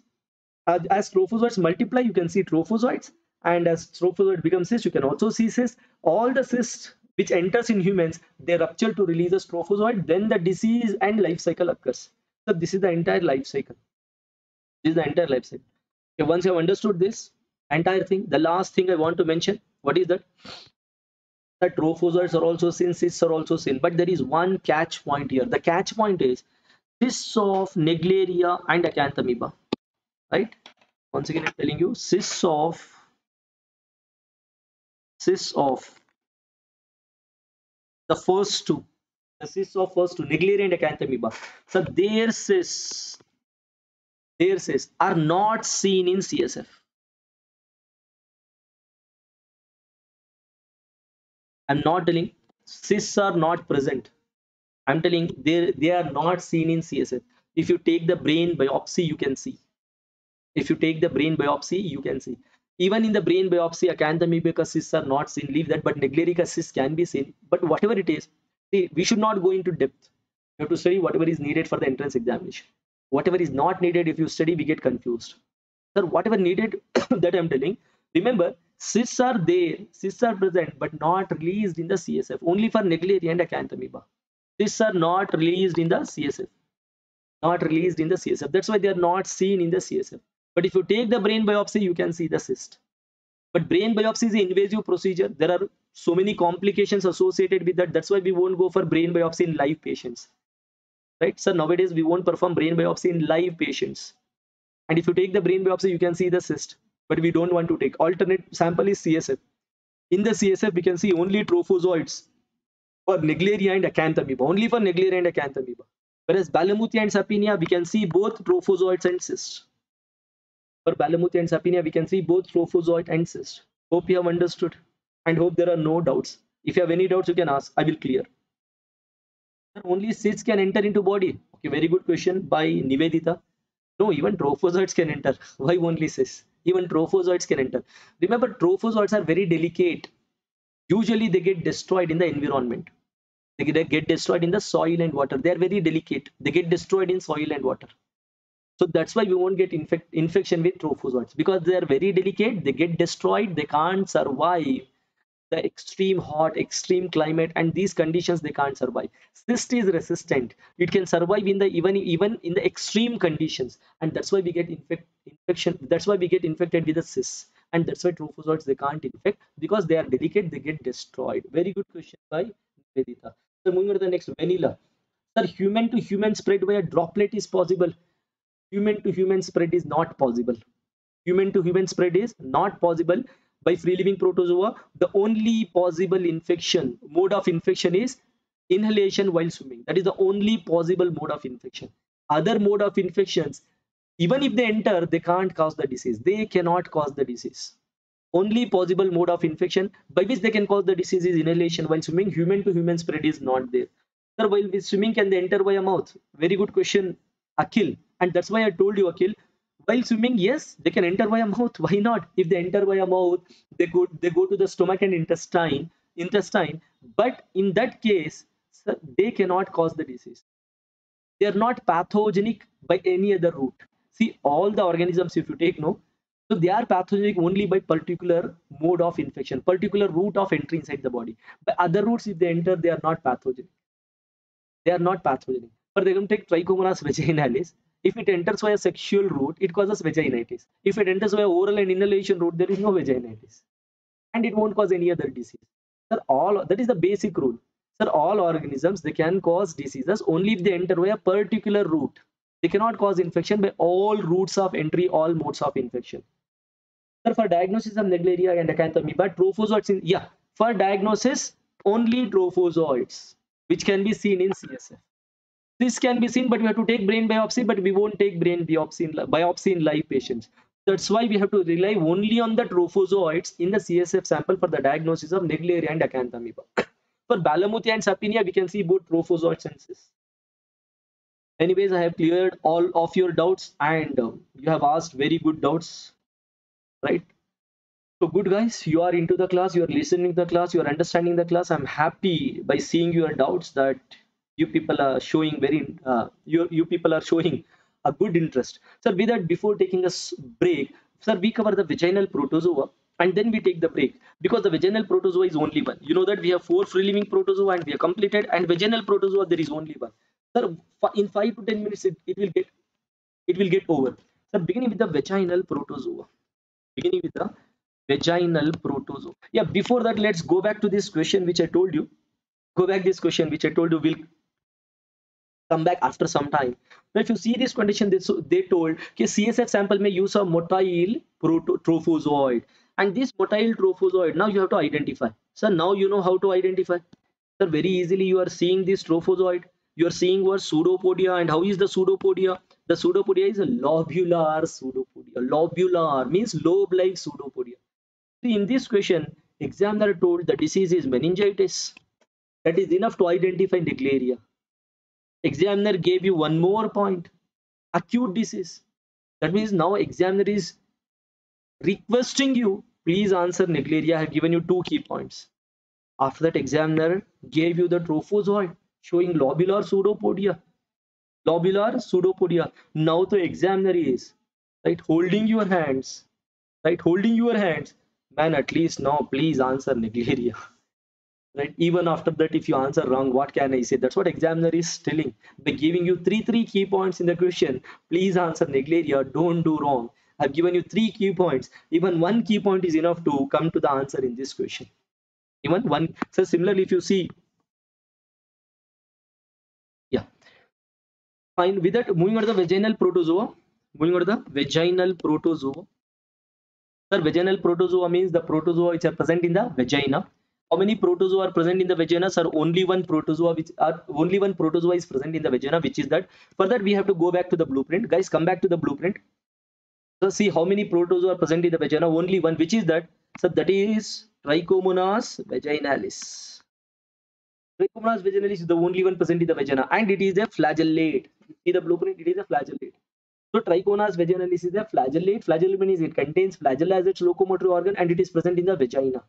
as, as trophozoites multiply, you can see trophozoites, and as trophozoite becomes cysts, you can also see cysts. All the cysts which enters in humans, they rupture to release a trophozoite. Then the disease and life cycle occurs. So this is the entire life cycle. This is the entire life cycle. Okay, once you have understood this entire thing, the last thing I want to mention, what is that? That trophozoites are also seen, cysts are also seen, but there is one catch point here. The catch point is cysts of Naegleria and Acanthamoeba, right? Once again, I'm telling you, cysts of cysts of the first two, the cysts of first two, Naegleria and Acanthamoeba. So their cysts, their cysts are not seen in C S F. I'm not telling cysts are not present. I'm telling they they are not seen in C S F. If you take the brain biopsy, you can see. If you take the brain biopsy, you can see. Even in the brain biopsy, Acanthamoeba cysts are not seen. Leave that, but Naegleria cysts can be seen. But whatever it is, see, we should not go into depth. You have to study whatever is needed for the entrance examination. Whatever is not needed, if you study, we get confused. Sir, whatever needed that I'm telling. Remember, cysts are there, cysts are present, but not released in the C S F. Only for Naegleria and Acanthamoeba. Cysts are not released in the C S F, not released in the C S F. That's why they are not seen in the C S F. But if you take the brain biopsy, you can see the cyst. But brain biopsy is an invasive procedure. There are so many complications associated with that. That's why we won't go for brain biopsy in live patients, right? So nowadays we won't perform brain biopsy in live patients. And if you take the brain biopsy, you can see the cyst, but we don't want to take. Alternate sample is C S F. In the C S F, we can see only trophozoites for Naegleria and Acanthamoeba, only for Naegleria and Acanthamoeba. Whereas Balamuthia and Sappinia, we can see both trophozoites and cysts. For Balamuthia and Sappinia, we can see both trophozoite and cyst. Hope you have understood, and hope there are no doubts. If you have any doubts, you can ask. I will clear. Only cysts can enter into body. Okay, very good question by Nivedita. No, even trophozoites can enter. Why only cysts? Even trophozoites can enter. Remember, trophozoites are very delicate. Usually, they get destroyed in the environment. They get destroyed in the soil and water. They are very delicate. They get destroyed in soil and water. So that's why we won't get infect, infection with trophozoites, because they are very delicate. They get destroyed. They can't survive the extreme hot, extreme climate, and these conditions they can't survive. Cyst is resistant. It can survive in the even even in the extreme conditions, and that's why we get infect, infection. That's why we get infected with the cysts, and that's why trophozoites they can't infect, because they are delicate. They get destroyed. Very good question by Vedita. So moving on to the next, vanilla. Sir, human to human spread by a droplet is possible. Human to human spread is not possible. Human to human spread is not possible by free living protozoa. The only possible infection mode of infection is inhalation while swimming. That is the only possible mode of infection. Other mode of infections, even if they enter, they can't cause the disease. They cannot cause the disease. Only possible mode of infection by which they can cause the disease is inhalation while swimming. Human to human spread is not there. Sir, while swimming, can they enter by a mouth? Very good question, Akhil. And that's why I told you, Akhil, while swimming, yes, they can enter by a mouth. Why not? If they enter by a mouth, they go they go to the stomach and intestine, intestine. But in that case, sir, they cannot cause the disease. They are not pathogenic by any other route. See, all the organisms, if you take no, so they are pathogenic only by particular mode of infection, particular route of entry inside the body. By other routes, if they enter, they are not pathogenic. They are not pathogenic. But they can take Trichomonas vaginalis. If it enters via sexual route, it causes vaginitis. If it enters via oral and inhalation route, there is no vaginitis, and it won't cause any other disease. Sir, all that is the basic rule. Sir, all organisms they can cause diseases only if they enter via particular route. They cannot cause infection by all routes of entry, all modes of infection. Sir, for diagnosis of Naegleria and Acanthamoeba, trophozoites. In, yeah, for diagnosis only trophozoites, which can be seen in C S F. This can be seen, but we have to take brain biopsy. But we won't take brain biopsy in, biopsy in live patients. That's why we have to rely only on the trophozoites in the C S F sample for the diagnosis of Naegleria and Acanthamoeba. For Balamuthia and Sappinia, we can see both trophozoites and cysts. Anyways, I have cleared all of your doubts, and uh, you have asked very good doubts, right? So good guys, you are into the class, you are listening to the class, you are understanding the class. I'm happy by seeing your doubts that you people are showing very uh, you you people are showing a good interest. Sir, with that, before taking a break, sir, we cover the vaginal protozoa and then we take the break, because the vaginal protozoa is only one. You know that we have four free living protozoa and we are completed, and vaginal protozoa there is only one. Sir, in five to ten minutes it, it will get it will get over. Sir, beginning with the vaginal protozoa, beginning with the vaginal protozoa. Yeah, before that, let's go back to this question which I told you. Go back this question which I told you will come back after some time. Now, if you see this condition, they, so they told that C S F sample may use a motile trophozoid, and this motile trophozoid now you have to identify. Sir, now you know how to identify. Sir, very easily you are seeing this trophozoid. You are seeing what pseudopodia, and how is the pseudopodia? The pseudopodia is a lobular pseudopodia. Lobular means lobe-like pseudopodia. See, in this question, examiner told the disease is meningitis. That is enough to identify Naegleria. Examiner gave you one more point, acute disease. That means now examiner is requesting you, please answer Naegleria. I have given you two key points. After that, examiner gave you the trophozoid showing lobular pseudopodia, lobular pseudopodia. Now the examiner is right holding your hands, right holding your hands. Man, at least now please answer Naegleria. Right, even after that, if you answer wrong, what can I say? That's what examiner is telling by giving you three three key points in the question. Please answer Naegleria, don't do wrong. I've given you three key points. Even one key point is enough to come to the answer in this question. Even one. So similarly, if you see, yeah, fine. With that, moving on to the vaginal protozoa. Moving on to the vaginal protozoa. Sir, vaginal protozoa means the protozoa which are present in the vagina. How many protozoa are present in the vagina? Sir, only one protozoa, which are only one protozoa is present in the vagina, which is that. For that, we have to go back to the blueprint, guys. Come back to the blueprint. So see how many protozoa are present in the vagina. Only one, which is that. So that is Trichomonas vaginalis. Trichomonas vaginalis is the only one present in the vagina, and it is a flagellate. See the blueprint, it is a flagellate. So Trichomonas vaginalis is a flagellate. Flagellate means it contains flagella as its locomotor organ, and it is present in the vagina.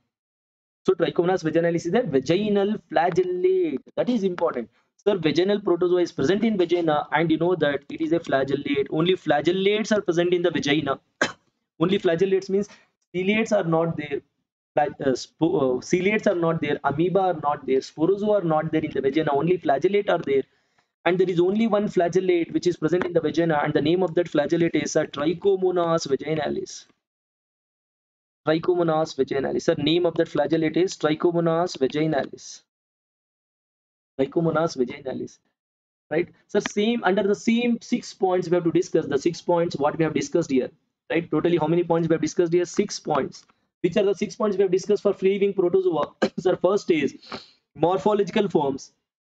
So Trichomonas vaginalis is a vaginal flagellate. That is important. Sir, vaginal protozoa is present in vagina, and you know that it is a flagellate. Only flagellates are present in the vagina. Only flagellates means ciliates are not there. Uh, uh, ciliates are not there, amoeba are not there, sporozoa are not there in the vagina. Only flagellate are there, and there is only one flagellate which is present in the vagina, and the name of that flagellate is uh, Trichomonas vaginalis. Trichomonas vaginalis. Sir, name of that flagellate is Trichomonas vaginalis. Trichomonas vaginalis. Right? Sir, same under the same six points we have to discuss the six points what we have discussed here. Right? Totally, how many points we have discussed here? Six points. Which are the six points we have discussed for free living protozoa? Sir, first is morphological forms,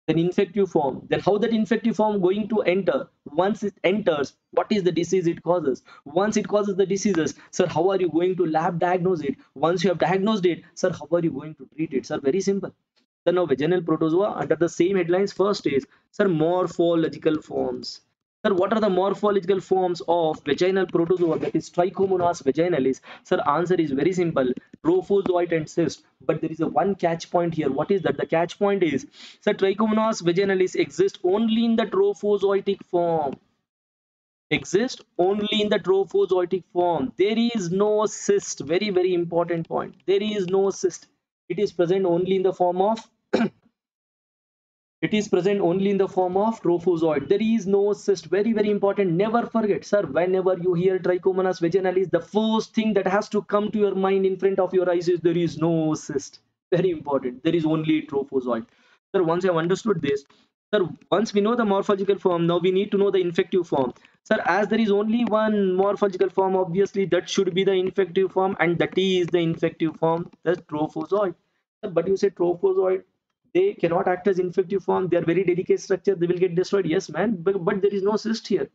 then infective form, then how that infective form going to enter. Once it enters, what is the disease it causes? Once it causes the diseases, sir, how are you going to lab diagnose it? Once you have diagnosed it, sir, how are you going to treat it? Sir, very simple. So now vaginal protozoa under the same headlines. First is, sir, morphological forms. Sir, what are the morphological forms of vaginal protozoa, that is Trichomonas vaginalis? Sir, answer is very simple, trophozoite and cyst. But there is a one catch point here. What is that? The catch point is, sir, Trichomonas vaginalis exists only in the trophozoitic form. Exist only in the trophozoitic form. There is no cyst. Very, very important point. There is no cyst. It is present only in the form of it is present only in the form of trophozoite. There is no cyst. Very, very important. Never forget, sir, whenever you hear Trichomonas vaginalis, the first thing that has to come to your mind in front of your eyes is there is no cyst. Very important. There is only trophozoite. Sir, once I have understood this, sir, once we know the morphological form, now we need to know the infective form. Sir, as there is only one morphological form, obviously that should be the infective form, and that is the infective form, the trophozoite. Sir, but you say trophozoite, they cannot act as infective form, they are very delicate structure, they will get destroyed. Yes, man, but, but there is no cyst here.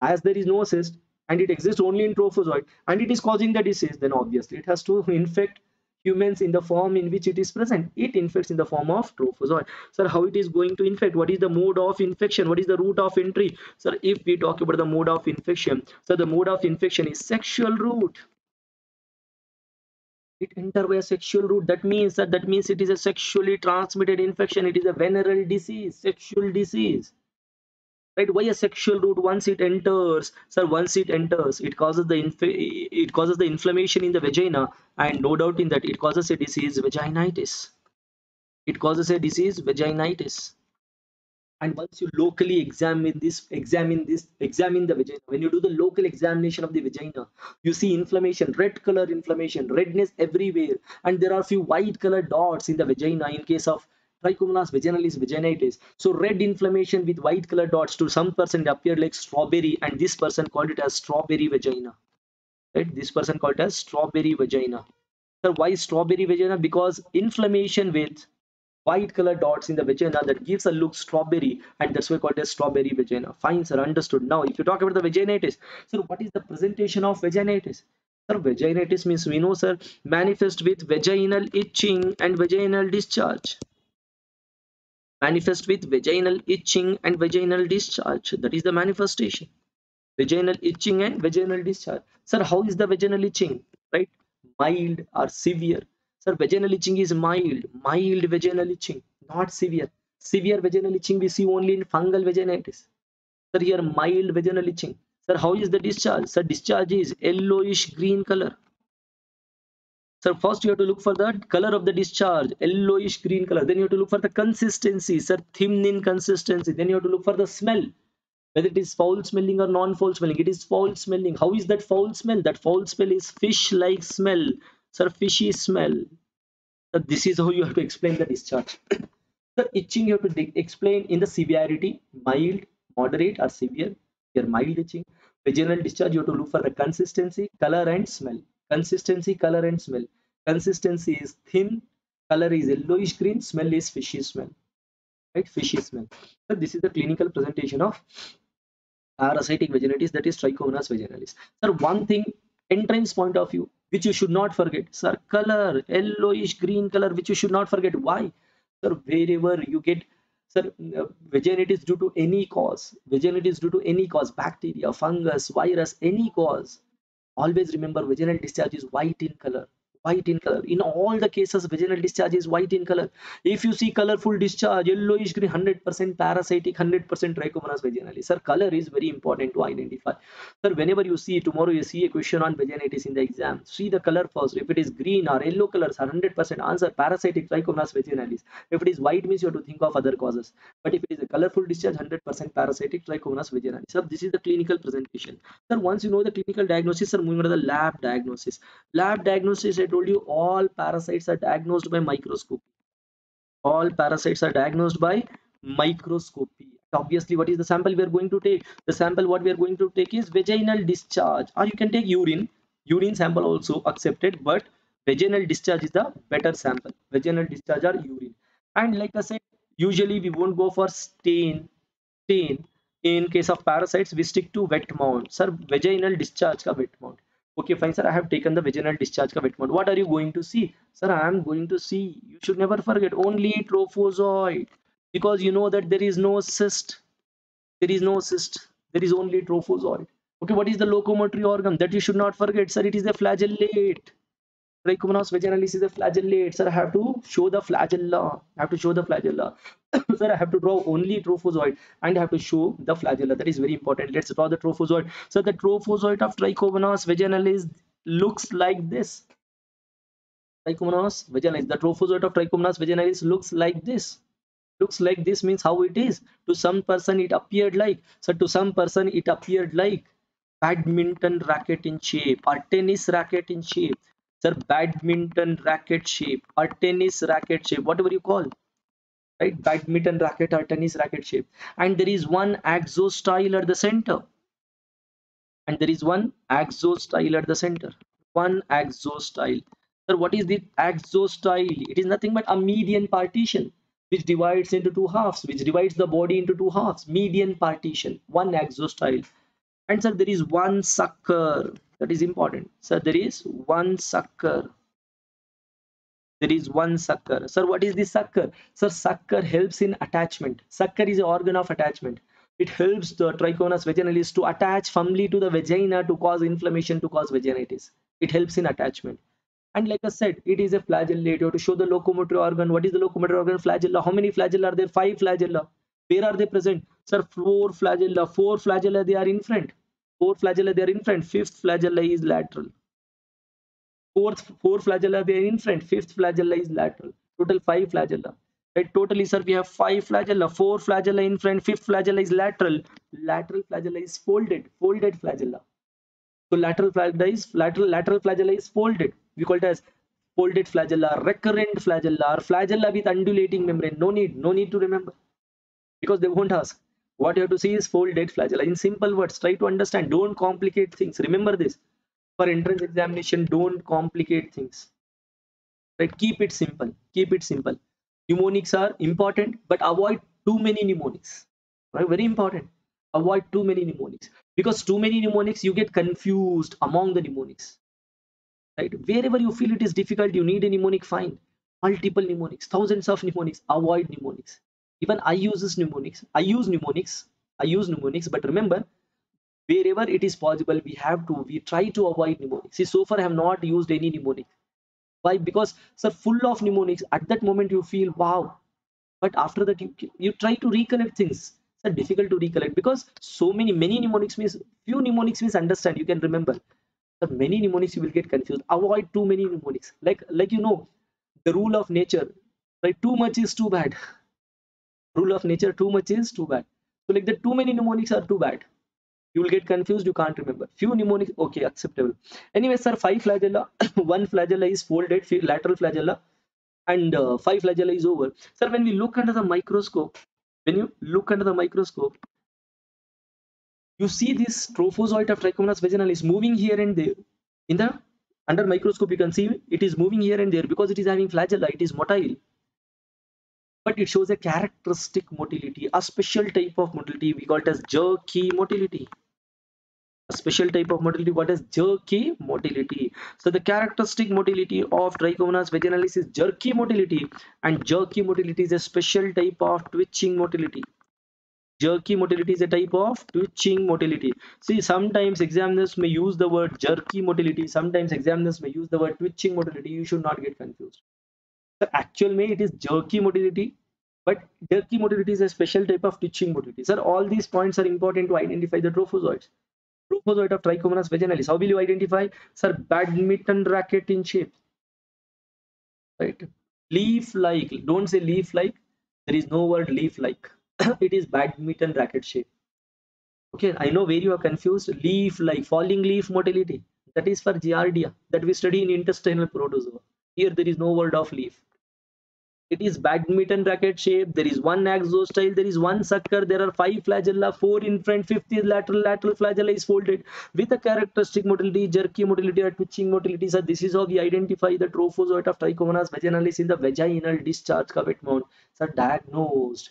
As there is no cyst and it exists only in trophozoite and it is causing the disease, then obviously it has to infect humans in the form in which it is present. It infects in the form of trophozoite. Sir, how it is going to infect? What is the mode of infection? What is the route of entry? Sir, if we talk about the mode of infection, so the mode of infection is sexual route. It enters by a sexual route. That means that that means it is a sexually transmitted infection. It is a venereal disease, sexual disease. Right? Why a sexual route? Once it enters, sir, once it enters, it causes the inf it causes the inflammation in the vagina, and no doubt in that it causes a disease, vaginitis. It causes a disease, vaginitis. And once you locally examine this, examine this, examine the vagina. When you do the local examination of the vagina, you see inflammation, red color inflammation, redness everywhere. And there are few white color dots in the vagina in case of Trichomonas vaginalis vaginitis. So red inflammation with white color dots, to some person it appeared like strawberry, and this person called it as strawberry vagina. Right? This person called it as strawberry vagina. Sir, why strawberry vagina? Because inflammation with white color dots in the vagina, that gives a look strawberry, and that's why called as strawberry vagina. Fine, sir, understood. Now if you talk about the vaginitis, sir, what is the presentation of vaginitis? Sir, vaginitis means we know, sir, manifest with vaginal itching and vaginal discharge. Manifest with vaginal itching and vaginal discharge. That is the manifestation. Vaginal itching and vaginal discharge. Sir, how is the vaginal itching? Right? Mild or severe? Sir, vaginal itching is mild, mild vaginal itching, not severe. Severe vaginal itching we see only in fungal vaginitis. Sir, here mild vaginal itching. Sir, how is the discharge? Sir, discharge is yellowish green color. Sir, first you have to look for the color of the discharge, yellowish green color. Then you have to look for the consistency, sir, thin in consistency. Then you have to look for the smell. whether it is foul smelling or non foul smelling. It is foul smelling. How is that foul smell? That foul smell is fish like smell, sir, fishy smell. So this is how you have to explain the discharge. The itching you have to explain in the severity, mild, moderate or severe. Your mild itching. Vaginal discharge, you have to look for the consistency, color and smell. Consistency, color and smell. Consistency is thin, color is yellowish green, smell is fishy smell, right? Fishy smell. So this is the clinical presentation of parasitic vaginitis, that is Trichomonas vaginalis. Sir, one thing, entrance point of view, which you should not forget. Sir, color, yellowish green color, which you should not forget. Why? Sir, wherever you get, sir, uh, vaginitis due to any cause, vaginitis due to any cause, bacteria, fungus, virus, any cause, always remember vaginal discharge is white in color, white in color. In all the cases, vaginal discharge is white in color. If you see colorful discharge, yellowish green, one hundred percent parasitic, one hundred percent Trichomonas vaginalis. Sir, color is very important to identify. Sir, whenever you see, tomorrow you see a question on vaginitis in the exam, see the color first. If it is green or yellow colors, one hundred percent answer parasitic Trichomonas vaginalis. If it is white, means you have to think of other causes. But if it is a colorful discharge, one hundred percent parasitic Trichomonas vaginalis. Sir, this is the clinical presentation. Sir, once you know the clinical diagnosis, sir, moving on to the lab diagnosis. Lab diagnosis, I told you, all parasites are diagnosed by microscopy. All parasites are diagnosed by microscopy. Obviously, what is the sample we are going to take? The sample what we are going to take is vaginal discharge, or you can take urine. Urine sample also accepted, but vaginal discharge is the better sample. Vaginal discharge or urine. And like I said, usually we won't go for stain. Stain in case of parasites, we stick to wet mount. Sir, vaginal discharge ka wet mount. Okay, fine, sir, I have taken the vaginal discharge ka wet mount. What are you going to see? Sir, I am going to see, you should never forget, only trophozoite, because you know that there is no cyst, there is no cyst, there is only trophozoite. Okay, what is the locomotory organ? That you should not forget, sir, it is the flagellate. Trichomonas vaginalis is a flagellate. Sir, I have to show the flagella, I have to show the flagella. Sir, I have to draw only trophozoite and I have to show the flagella. That is very important. Let's draw the trophozoite. So the trophozoite of Trichomonas vaginalis looks like this. Trichomonas vaginalis. The trophozoite of Trichomonas vaginalis looks like this. Looks like this means how it is. To some person it appeared like. So to some person it appeared like badminton racket in shape or tennis racket in shape. Sir, badminton racket shape or tennis racket shape, whatever you call. Right? Badminton racket or tennis racket shape, and there is one axostyle at the center, and there is one axostyle at the center, one axostyle. Sir, what is this axostyle? It is nothing but a median partition which divides into two halves, which divides the body into two halves. Median partition, one axostyle. And sir, there is one sucker. That is important. Sir, there is one sucker. There is one sucker. Sir, what is this sucker? Sir, sucker helps in attachment. Sucker is an organ of attachment. It helps the Trichomonas vaginalis to attach firmly to the vagina to cause inflammation, to cause vaginitis. It helps in attachment. And like I said, it is a flagellate. You have to show the locomotory organ. What is the locomotory organ? Flagella. How many flagella are there? Five flagella. Where are they present? Sir, four flagella. Four flagella, they are in front. Four flagella, they are in front. Fifth flagella is lateral. Fourth, four flagella they are in front. Fifth flagella is lateral. Total five flagella. Right? Totally, sir, we have five flagella. Four flagella in front. Fifth flagella is lateral. Lateral flagella is folded. Folded flagella. So lateral flagella is lateral. Lateral flagella is folded. We call it as folded flagella, recurrent flagella, or flagella with undulating membrane. No need. No need to remember, because they won't ask. What you have to see is folded flagella. In simple words, try to understand. Don't complicate things. Remember this. For entrance examination, don't complicate things. Right? Keep it simple. Keep it simple. Mnemonics are important, but avoid too many mnemonics. Right? Very important. Avoid too many mnemonics, because too many mnemonics you get confused among the mnemonics. Right? Wherever you feel it is difficult, you need a mnemonic. Find multiple mnemonics, thousands of mnemonics. Avoid mnemonics. Even I use mnemonics. I use mnemonics. I use mnemonics, but remember, wherever it is possible, we have to, we try to avoid mnemonics. See, so far I have not used any mnemonic. Why? Because, sir, full of mnemonics, at that moment you feel, wow. But after that, you, you try to recollect things. Sir, difficult to recollect, because so many, many mnemonics means, few mnemonics means understand, you can remember. Sir, many mnemonics, you will get confused. Avoid too many mnemonics. Like, like you know, the rule of nature, right? Too much is too bad. Rule of nature, too much is too bad. So like that, too many mnemonics are too bad. You will get confused, you can't remember. Few mnemonics, okay, acceptable. Anyway, sir, five flagella, one flagella is folded, lateral flagella, and uh, five flagella is over. Sir, when we look under the microscope, when you look under the microscope, you see this trophozoite of Trichomonas vaginalis moving here and there. In the under microscope, you can see it is moving here and there because it is having flagella, it is motile. But it shows a characteristic motility, a special type of motility. We call it as jerky motility. A special type of motility. What is jerky motility? So the characteristic motility of Trichomonas vaginalis is jerky motility, and jerky motility is a special type of twitching motility. Jerky motility is a type of twitching motility. See, sometimes examiners may use the word jerky motility. Sometimes examiners may use the word twitching motility. You should not get confused. The actual way it is jerky motility, but jerky motility is a special type of twitching motility. Sir, all these points are important to identify the trophozoites. Trophozoite of Trichomonas vaginalis. How will you identify? Sir, badminton racket in shape, right? Leaf-like. Don't say leaf-like. There is no word leaf-like. It is badminton racket shape. Okay, I know where you are confused. Leaf-like, falling leaf motility. That is for Giardia, that we study in intestinal protozoa. Here there is no word of leaf. It is badminton racket shape. There is one axostyle. There is one sucker. There are five flagella, four in front, fifth is lateral. Lateral flagella is folded with a characteristic motility, jerky motility or twitching motility. So this is how we identify the trophozoite of Trichomonas vaginalis in the vaginal discharge cavity mound. Sir, diagnosed.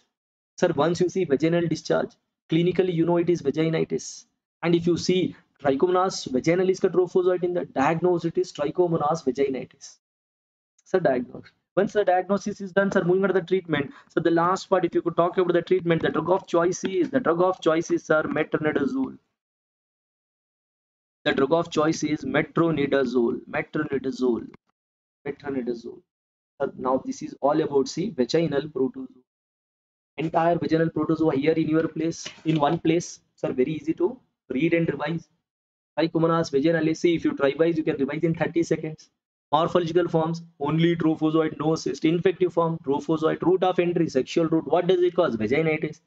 Sir, once you see vaginal discharge, clinically you know it is vaginitis. And if you see Trichomonas vaginalis ka trophozoite in the diagnosed, it is Trichomonas vaginitis. Sir, diagnosed. Once the diagnosis is done, sir, moving on to the treatment. So the last part, if you could talk about the treatment, the drug of choice is, the drug of choice is, sir, metronidazole. The drug of choice is metronidazole, metronidazole, metronidazole. Sir, now this is all about, see, vaginal protozoa. Entire vaginal protozoa here in your place, in one place. Sir, very easy to read and revise. Trichomonas vaginalis. See, if you revise, you can revise in thirty seconds. Morphological forms, only trophozoite, no cyst. Infective form, trophozoite. Route of entry, sexual route. What does it cause? Vaginitis.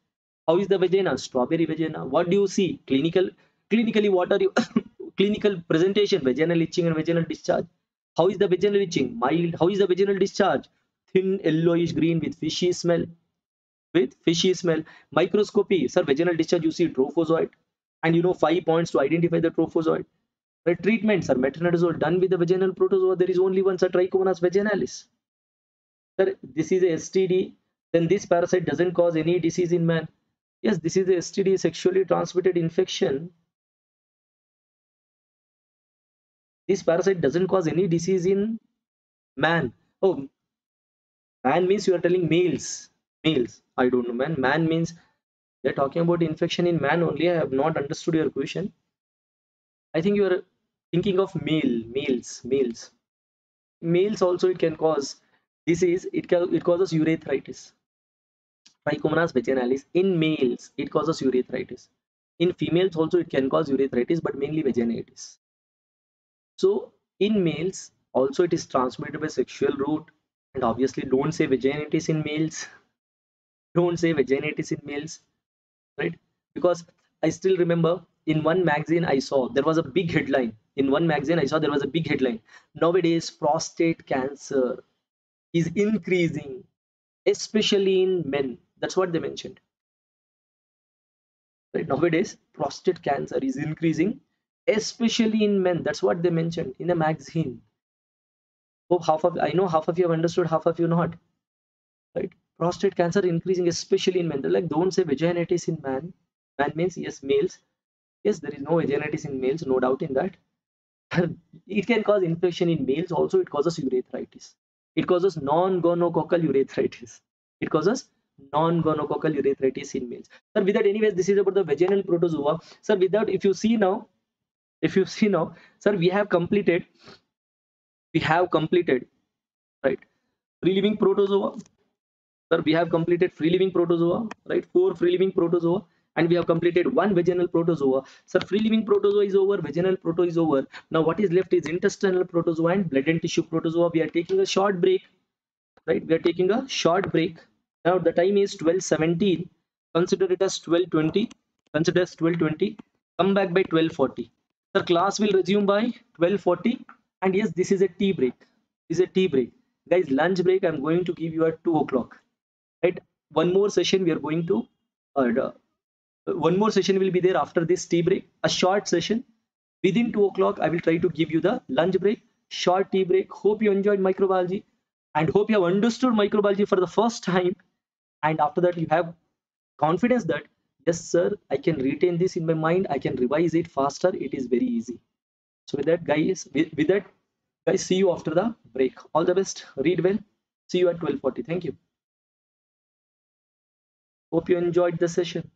How is the vagina? Strawberry vagina. What do you see? Clinical, clinically, what are you? Clinical presentation, vaginal itching and vaginal discharge. How is the vaginal itching? Mild. How is the vaginal discharge? Thin, yellowish green with fishy smell. With fishy smell. Microscopy, sir, vaginal discharge, you see trophozoite. And you know five points to identify the trophozoite. The treatments are metronidazole done with the vaginal protozoa. There is only one, sir, Trichomonas vaginalis. Sir, this is a S T D. Then this parasite doesn't cause any disease in man. Yes, this is a S T D, sexually transmitted infection. This parasite doesn't cause any disease in man. Oh, man means you are telling males. Males. I don't know, man. Man means they're talking about infection in man only. I have not understood your question. I think you are thinking of male, males, males. Males also it can cause disease. It can, it causes urethritis. Trichomonas vaginalis in males it causes urethritis. In females also it can cause urethritis, but mainly vaginitis. So in males also it is transmitted by sexual route, and obviously don't say vaginitis in males. Don't say vaginitis in males, right? Because I still remember. In one magazine I saw there was a big headline. In one magazine I saw there was a big headline. Nowadays prostate cancer is increasing, especially in men. That's what they mentioned. Right? Nowadays prostate cancer is increasing, especially in men. That's what they mentioned in a magazine. Oh, half of I know half of you have understood, half of you not. Right? Prostate cancer increasing, especially in men. They're like, don't say vaginitis in man. Man means yes, males. Yes, there is no vaginitis in males, no doubt in that. It can cause infection in males also. It causes urethritis. It causes non-gonococcal urethritis. It causes non-gonococcal urethritis in males. Sir, without anyways, this is about the vaginal protozoa. Sir, without, if you see now, if you see now, sir, we have completed, we have completed, right, free-living protozoa. Sir, we have completed free-living protozoa, right, four free-living protozoa. And we have completed one vaginal protozoa. Sir, free-living protozoa is over, vaginal protozoa is over. Now what is left is intestinal protozoa and blood and tissue protozoa. We are taking a short break, right? We are taking a short break. Now the time is twelve seventeen. Consider it as twelve twenty. Consider as twelve twenty. Come back by twelve forty. The class will resume by twelve forty. And yes, this is a tea break. This is a tea break, guys. Lunch break I'm going to give you at two o'clock. Right. One more session we are going to. Uh, one more session will be there after this tea break. A short session. Within two o'clock, I will try to give you the lunch break, short tea break. Hope you enjoyed microbiology, and hope you have understood microbiology for the first time. And after that, you have confidence that yes, sir, I can retain this in my mind. I can revise it faster. It is very easy. So with that, guys, with, with that, guys, see you after the break. All the best. Read well. See you at twelve forty. Thank you. Hope you enjoyed the session.